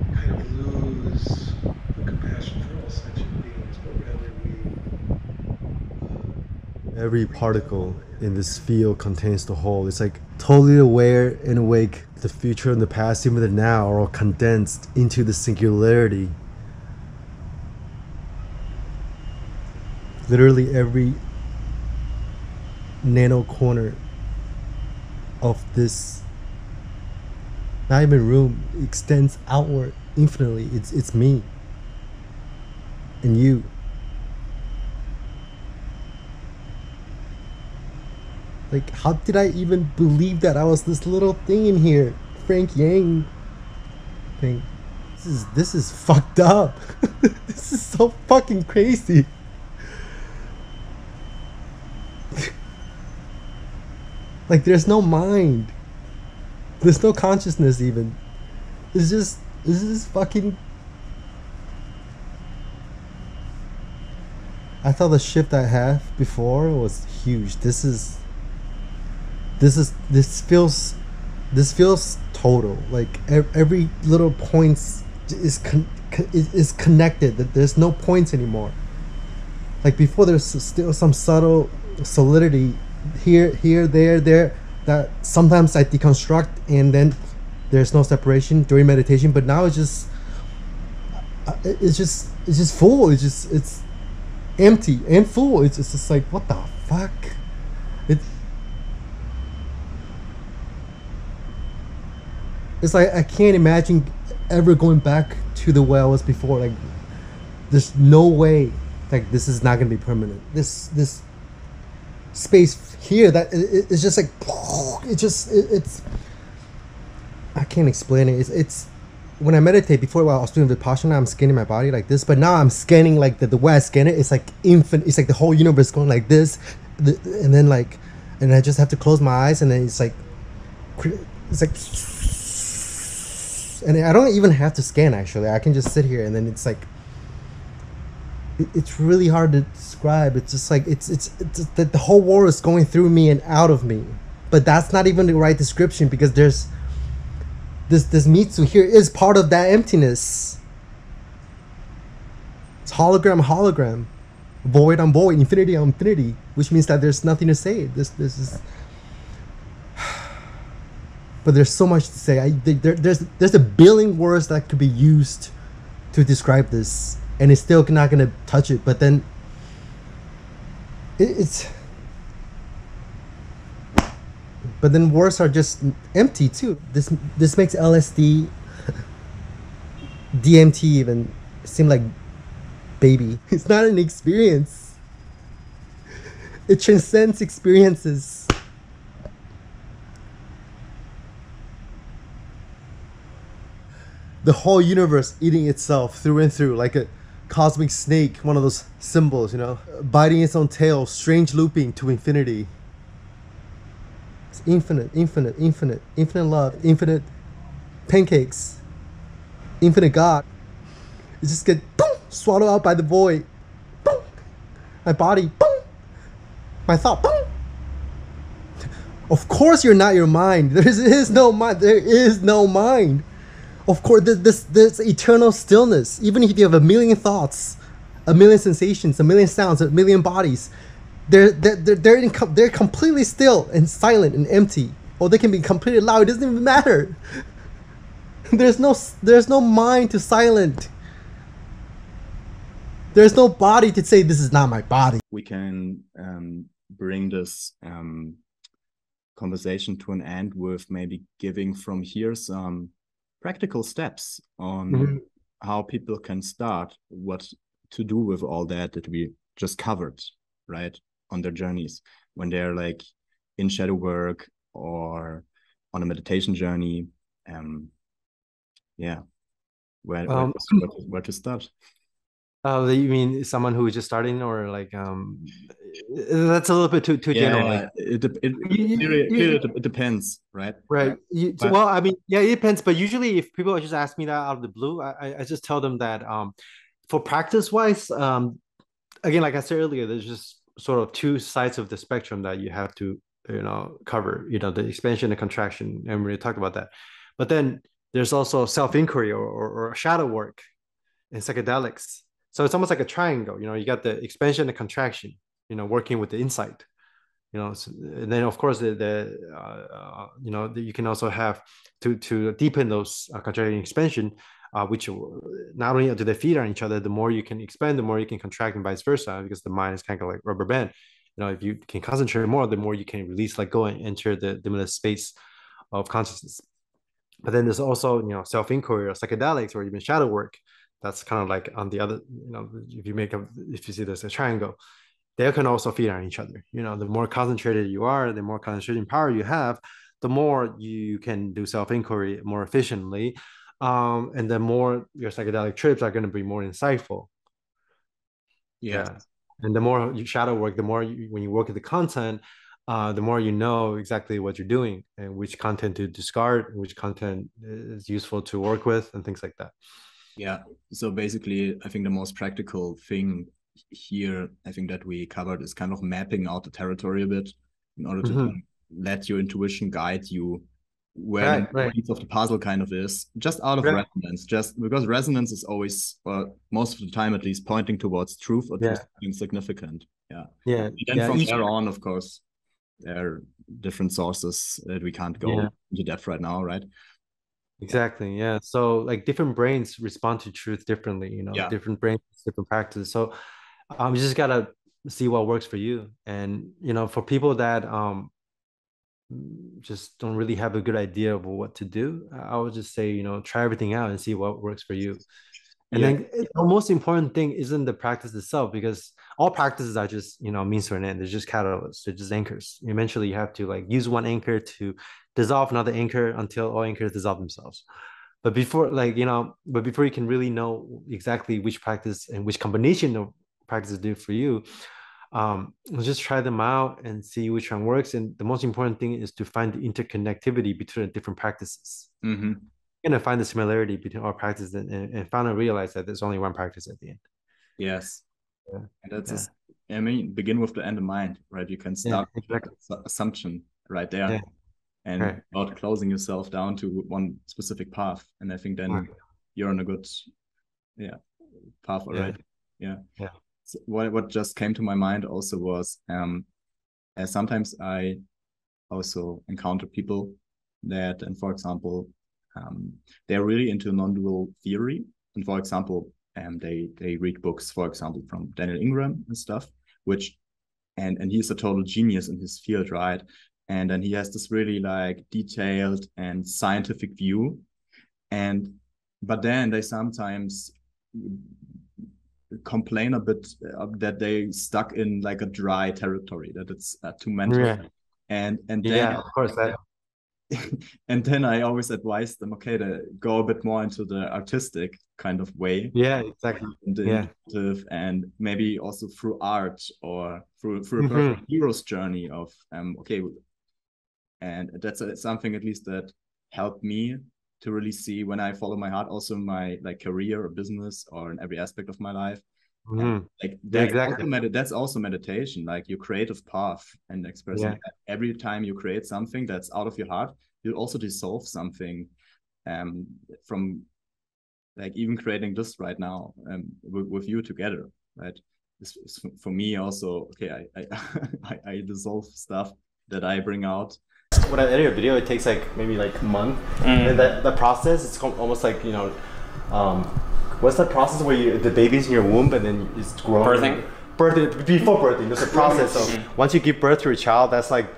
we kind of lose the compassion for all sentient beings, but rather we... Uh, Every particle in this field contains the whole. It's like totally aware and awake. The future and the past, even the now, are all condensed into the singularity. Literally every nano corner of this not even room extends outward infinitely. It's, it's me and you. Like, how did I even believe that I was this little thing in here? Frank Yang thing. This is, this is fucked up. This is so fucking crazy. Like, there's no mind. There's no consciousness even. It's just, this is fucking... I thought the shift I had before was huge. This is... This is this feels, this feels total. Like every little point is con, is connected. That there's no points anymore. Like before, there's still some subtle solidity here, here, there, there. That sometimes I deconstruct, and then there's no separation during meditation. But now it's just, it's just, it's just full. It's just, it's empty and full. It's just, it's like, what the fuck? It's It's like, I can't imagine ever going back to the way I was before. Like, there's no way. Like, this is not going to be permanent. This this space here, that it, it's just like, it just, it, it's, I can't explain it. It's, it's, when I meditate before, while I was doing Vipassana, I'm scanning my body like this. But now I'm scanning, like, the, the way I scan it, it's like infinite. It's like the whole universe going like this. The, and then, like, and I just have to close my eyes. And then it's like, it's like... And I don't even have to scan, actually. I can just sit here, and then it's like, it, it's really hard to describe. It's just like, it's, it's, it's the, the whole world is going through me and out of me. But that's not even the right description, because there's, this, this Mitsu here is part of that emptiness. It's hologram, hologram, void on void, infinity on infinity, which means that there's nothing to say. This, this is... But there's so much to say. I, there, there's there's a billion words that could be used to describe this, and it's still not going to touch it. But then it, it's, but then words are just empty too. This this makes L S D, D M T even seem like baby. It's not an experience. It transcends experiences. The whole universe eating itself through and through, like a cosmic snake, one of those symbols, you know, biting its own tail, strange looping to infinity. It's infinite, infinite, infinite, infinite love, infinite pancakes, infinite God. It just gets boom, swallowed out by the void. Boom, my body, boom, my thought, boom. Of course you're not your mind. There is, is no mind. There is no mind. Of course, this, this eternal stillness, even if you have a million thoughts, a million sensations, a million sounds, a million bodies, they're, they're, they're, in com they're completely still and silent and empty. Or they can be completely loud, it doesn't even matter. There's no, there's no mind to silent. There's no body to say, this is not my body. We can um, bring this um, conversation to an end with maybe giving from here some practical steps on mm-hmm. how people can start, what to do with all that that we just covered, right, on their journeys, when they're like in shadow work or on a meditation journey. Um yeah where, um, where, where, to, where to start? Oh, you mean someone who is just starting, or like um, that's a little bit too too yeah, general. Like, it, it, it, it, it depends, right? Right. You, but, well, I mean, yeah, it depends. But usually, if people just ask me that out of the blue, I I just tell them that um, for practice wise, um, again, like I said earlier, there's just sort of two sides of the spectrum that you have to you know cover. You know, the expansion and contraction, and we really talked about that. But then there's also self inquiry or, or or shadow work in psychedelics. So it's almost like a triangle, you know, you got the expansion and contraction, you know, working with the insight, you know, so, and then of course, the, the uh, uh, you know, the, you can also have to, to deepen those uh, contraction and expansion, uh, which not only do they feed on each other, the more you can expand, the more you can contract and vice versa, because the mind is kind of like rubber band. You know, if you can concentrate more, the more you can release, let go and enter the limitless space of consciousness. But then there's also, you know, self-inquiry or psychedelics or even shadow work. That's kind of like on the other, you know, if you make a, if you see there's a triangle, they can also feed on each other. You know, the more concentrated you are, the more concentration power you have, the more you can do self-inquiry more efficiently. Um, and the more your psychedelic trips are going to be more insightful. Yeah. yeah. And the more you shadow work, the more you, when you work at the content, uh, the more you know exactly what you're doing and which content to discard, which content is useful to work with and things like that. Yeah, so basically, I think the most practical thing here, I think that we covered is kind of mapping out the territory a bit in order to mm-hmm. let your intuition guide you where right, the right. piece of the puzzle kind of is, just out of right. resonance, just because resonance is always, uh, most of the time at least, pointing towards truth or yeah. something significant. Yeah, yeah. And then yeah, from there on, of course, there are different sources that we can't go yeah. into depth right now, right? Exactly. Yeah. So like different brains respond to truth differently, you know, yeah. different brains, different practices. So um, you just got to see what works for you. And, you know, for people that um, just don't really have a good idea of what to do, I would just say, you know, try everything out and see what works for you. And yeah. then the most important thing isn't the practice itself, because all practices are just, you know, means to an end. They're just catalysts. They're just anchors. Eventually, you have to like use one anchor to dissolve another anchor until all anchors dissolve themselves. But before, like, you know, but before you can really know exactly which practice and which combination of practices do for you, um, just try them out and see which one works. And the most important thing is to find the interconnectivity between the different practices. Mm-hmm. Going to find the similarity between our practices and, and, and finally realize that there's only one practice at the end. Yes. Yeah. And that's, yeah. just, I mean, begin with the end in mind, right? You can start yeah, exactly. with the assumption right there yeah. and right. without closing yourself down to one specific path. And I think then right. you're on a good yeah, path already. Yeah. yeah. yeah. So what, what just came to my mind also was, um, as sometimes I also encounter people that, and for example, Um, they're really into non-dual theory, and for example, um, they they read books, for example, from Daniel Ingram and stuff, which, and and he's a total genius in his field, right? And then he has this really like detailed and scientific view, and but then they sometimes complain a bit uh, that they're stuck in like a dry territory, that it's uh, too mental, yeah. and and then, yeah, of course that. And then I always advise them, okay, to go a bit more into the artistic kind of way. Yeah, exactly. And, yeah. and maybe also through art or through through mm-hmm. a hero's journey of, um, okay. And that's a, something at least that helped me to really see when I follow my heart, also my like career or business or in every aspect of my life. Mm-hmm. Like that exactly. also that's also meditation, like your creative path and expressing yeah. that. Every time you create something that's out of your heart, you also dissolve something um from like even creating this right now um with, with you together, right? It's, it's for me also okay, I I, I I dissolve stuff that I bring out. When I edit a video, it takes like maybe like a month mm. and that the process, it's almost like, you know, um what's that process where you, the baby's in your womb and then it's growing? Birthing? Birthing, before birthing, there's a process of once you give birth to a child, that's like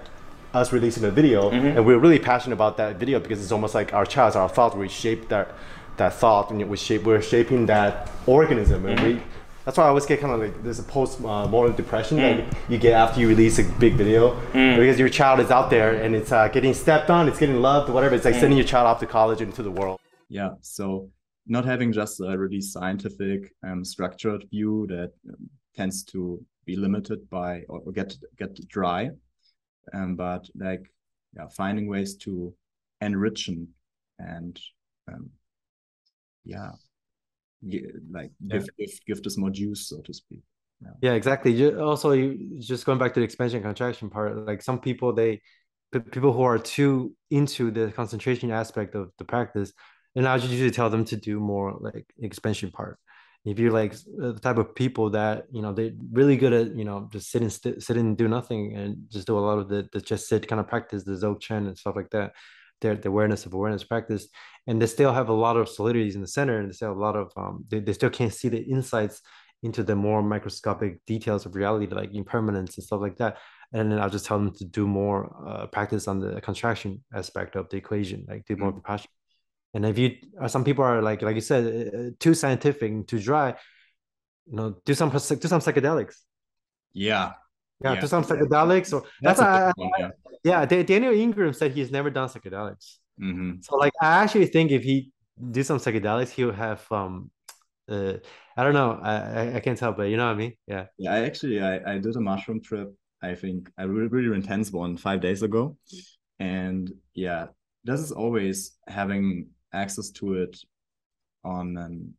us releasing a video. Mm-hmm. And we're really passionate about that video because it's almost like our child, our thought, we shape that that thought and we shape, we're shaping that organism. And mm-hmm. we, that's why I always get kind of like, there's a post-mortem depression mm. that you get after you release a big video mm. because your child is out there and it's uh, getting stepped on, it's getting loved, whatever. It's like mm. sending your child off to college and to the world. Yeah, so not having just a really scientific, um, structured view that um, tends to be limited by or, or get get dry, um, but like yeah, finding ways to enrichen and um, yeah, like give, yeah. give give this more juice, so to speak. Yeah, yeah, exactly. Also, you, just going back to the expansion contraction part, like some people they people who are too into the concentration aspect of the practice, and I usually tell them to do more like expansion part. If you're like the type of people that, you know, they're really good at, you know, just sit and st sit and do nothing and just do a lot of the, the just sit kind of practice, the Dzogchen and stuff like that, their the awareness of awareness practice, and they still have a lot of solidities in the center, and they still have a lot of um they, they still can't see the insights into the more microscopic details of reality, like impermanence and stuff like that. And then I'll just tell them to do more uh, practice on the contraction aspect of the equation, like do more mm-hmm. passion. And if you, some people are like, like you said, too scientific and too dry, you know, do some, do some psychedelics. Yeah. Yeah, yeah. do some psychedelics. Or that's, that's a I, one, yeah. I, yeah. Daniel Ingram said he's never done psychedelics. Mm-hmm. So like, I actually think if he do some psychedelics, he'll have, um, uh, I don't know, I, I can't tell, but you know what I mean? Yeah. Yeah, I actually, I, I did a mushroom trip. I think a really, really intense one five days ago. And yeah, this is always having access to it on um,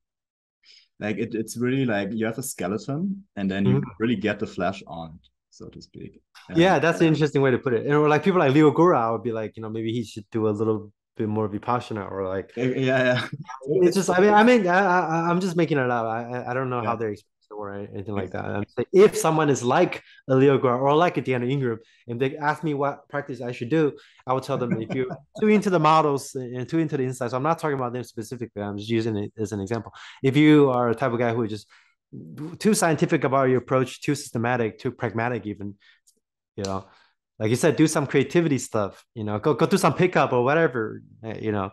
like it, it's really like you have a skeleton and then you mm-hmm. really get the flesh on, so to speak. And yeah, that's an interesting way to put it. And like people like Leo Gura would be like, you know, maybe he should do a little bit more Vipassana or like, yeah, yeah. It's just, I mean, I mean, I, I, I'm just making it up. I, I don't know yeah. how they're or anything like that. I'm saying if someone is like a Leo Gura or like a Daniel Ingram, and they ask me what practice I should do, I would tell them if you're too into the models and too into the insights, I'm not talking about them specifically, I'm just using it as an example. If you are a type of guy who is just too scientific about your approach, too systematic, too pragmatic even, you know, like you said, do some creativity stuff, you know, go, go do some pickup or whatever, you know,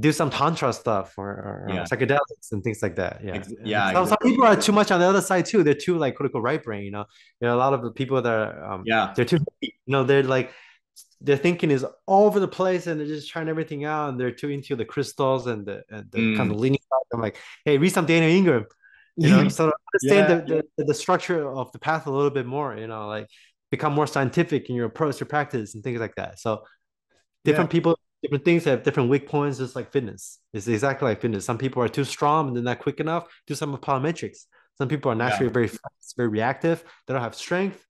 do some tantra stuff or, or yeah. psychedelics and things like that. Yeah, yeah. Exactly. Some people are too much on the other side too. They're too like critical right brain. You know, there are a lot of the people that are, um, yeah, they're too. You know, they're like their thinking is all over the place and they're just trying everything out. And they're too into the crystals and the and the mm. Kundalini. I'm like, hey, read some Daniel Ingram. You know, sort of understand yeah, the, yeah. the the structure of the path a little bit more. You know, like become more scientific in your approach to practice and things like that. So different yeah. people. Different things have different weak points, just like fitness. It's exactly like fitness. Some people are too strong and they're not quick enough. Do some plyometrics. Some people are naturally yeah. very fast, very reactive. They don't have strength.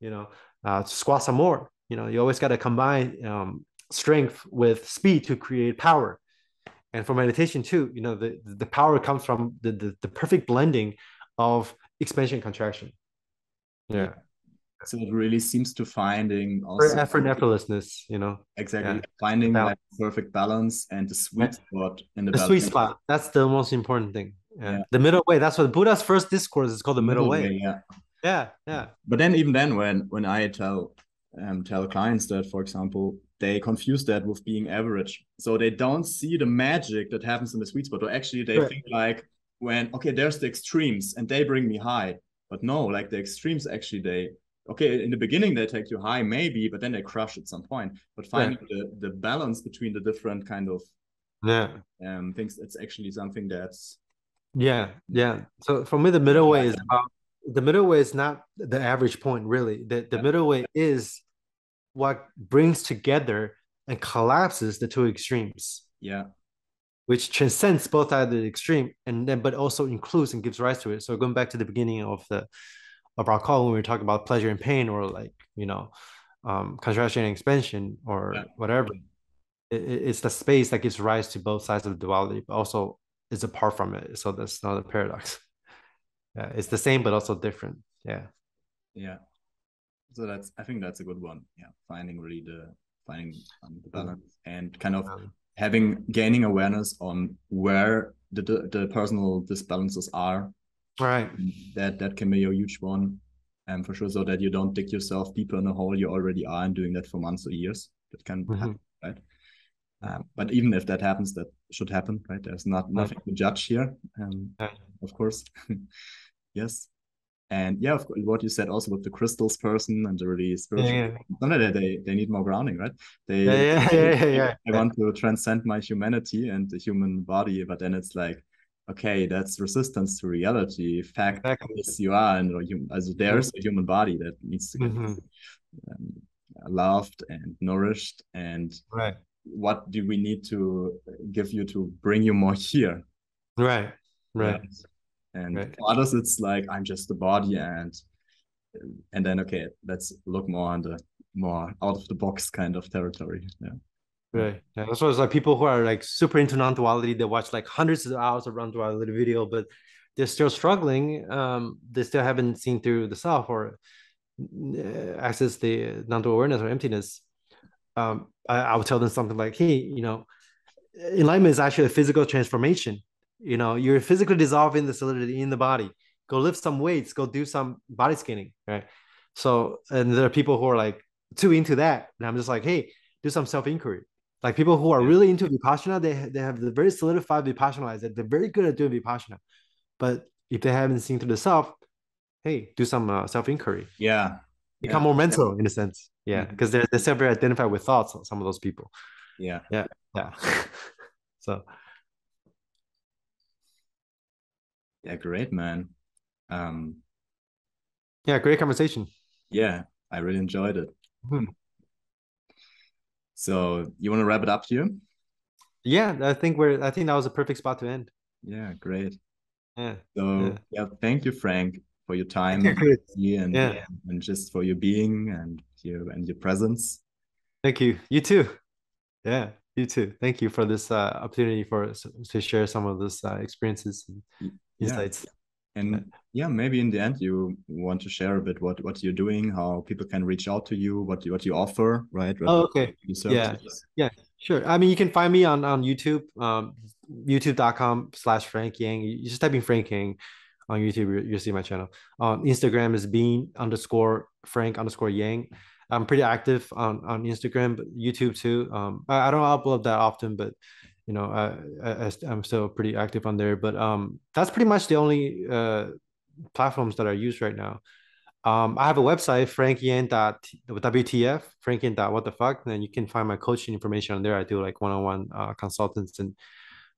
You know, uh, squat some more. You know, you always got to combine um, strength with speed to create power. And for meditation too, you know, the the power comes from the the, the perfect blending of expansion and contraction. Yeah. So it really seems to finding also effort, effortlessness, you know, exactly yeah. finding that like perfect balance and the sweet spot in the, the sweet spot. That's the most important thing. Yeah. Yeah. The middle way. That's what Buddha's first discourse is called, the middle, middle way. way. Yeah, yeah, yeah. But then even then, when when I tell um, tell clients that, for example, they confuse that with being average, so they don't see the magic that happens in the sweet spot. Or actually, they right. think like when okay, there's the extremes, and they bring me high. But no, like the extremes actually they. Okay, in the beginning they take you high maybe, but then they crush at some point. But finding yeah. the, the balance between the different kind of yeah um things, it's actually something that's yeah yeah so for me the middle way is about, the middle way is not the average point really. The, the yeah. middle way is what brings together and collapses the two extremes, yeah which transcends both sides of the extreme, and then but also includes and gives rise to it. So going back to the beginning of the of our call when we were talking about pleasure and pain, or like, you know, um, contraction and expansion or yeah. whatever. It, it's the space that gives rise to both sides of the duality, but also is apart from it. So that's not a paradox. Yeah, it's the same, but also different. Yeah. Yeah. So that's, I think that's a good one. Yeah. Finding really the, finding um, the balance and kind of having, gaining awareness on where the, the, the personal disbalances are. Right, that that can be a huge one, and um, for sure, so that you don't dig yourself deeper in a hole you already are, and doing that for months or years. That can mm-hmm. happen, right? Um, but even if that happens, that should happen, right? There's not nothing right. to judge here, um, right. of course. Yes, And yeah, what you said also with the crystals person and the really spiritual, yeah, yeah, yeah. they they need more grounding, right? They yeah, yeah, yeah, yeah, yeah. I want to transcend my humanity and the human body, but then it's like, okay, that's resistance to reality. Fact exactly. Yes, you are, and as there's a human body that needs to get mm-hmm. um, loved and nourished. And right. what do we need to give you to bring you more here? Right, right. right. And right. for others, it's like, I'm just the body, and and then, okay, let's look more on the more out of the box kind of territory. Yeah. Right. Yeah. That's why it's like people who are like super into non-duality, they watch like hundreds of hours of non-duality video, but they're still struggling. Um, they still haven't seen through the self or access the non-dual awareness or emptiness. Um, I, I would tell them something like, hey, you know, enlightenment is actually a physical transformation. You know, you're physically dissolving the solidity in the body. Go lift some weights, go do some body scanning. Right. So, and there are people who are like too into that. And I'm just like, hey, do some self-inquiry. Like people who are really into Vipassana, they, they have the very solidified Vipassana lives that they're very good at doing Vipassana. But if they haven't seen to the self, hey, do some uh, self-inquiry. Yeah. Become yeah. more mental yeah. in a sense. Yeah. Because mm-hmm. they're, they're still very identified with thoughts, some of those people. Yeah. Yeah. Yeah. So. Yeah. Great, man. Um, yeah. Great conversation. Yeah. I really enjoyed it. Mm-hmm. So you want to wrap it up here? Yeah, I think we're. I think that was a perfect spot to end. Yeah, great. Yeah. So yeah, yeah thank you, Frank, for your time and yeah. and just for your being and your and your presence. Thank you. You too. Yeah, you too. Thank you for this uh, opportunity for to share some of those uh, experiences and insights. Yeah. And yeah, maybe in the end you want to share a bit what what you're doing, how people can reach out to you, what you, what you offer, right? What oh, okay. Yeah, yeah, sure. I mean, you can find me on on YouTube, um, YouTube dot com slash Frank Yang. You just type in Frank Yang on YouTube, you'll see my channel. On Instagram is being underscore Frank underscore Yang. I'm pretty active on on Instagram, but YouTube too. Um, I, I don't upload that often, but. You know, I, I, I'm still pretty active on there, but um, that's pretty much the only uh, platforms that I use right now. Um, I have a website, frank yan dot w t f, frank yan dot what the fuck, and then you can find my coaching information on there. I do like one-on-one uh, consultants and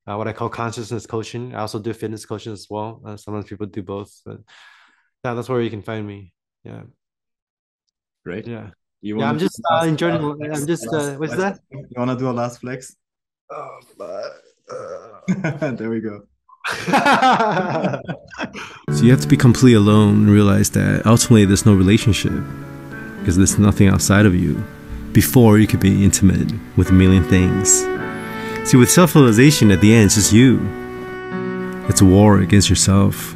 uh, what I call consciousness coaching. I also do fitness coaching as well. Uh, sometimes people do both, but yeah, that's where you can find me. Yeah. Great. Yeah. You yeah, I'm just uh, enjoying flex. I'm just, uh, what's that? You want to do a last flex? Oh, but, uh... there we go. So you have to be completely alone and realize that ultimately there's no relationship because there's nothing outside of you. Before, you could be intimate with a million things. See, with self-realization at the end, it's just you. It's a war against yourself.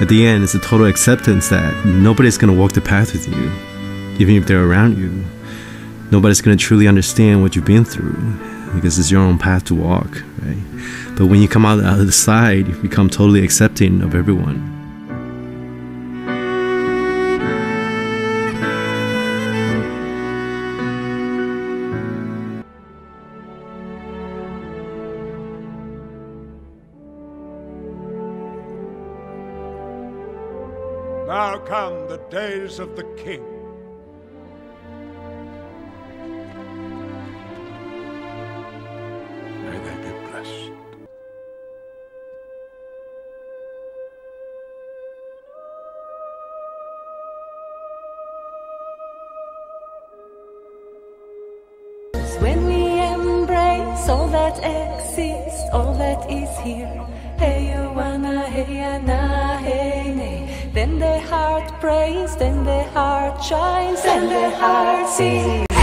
At the end, it's a total acceptance that nobody's going to walk the path with you, even if they're around you. Nobody's going to truly understand what you've been through because it's your own path to walk, right? But when you come out the other side, you become totally accepting of everyone. Now come the days of the king. Here, hey, you wanna, hey, ana, hey, nay. Then the heart prays, then the heart shines, then the heart sings.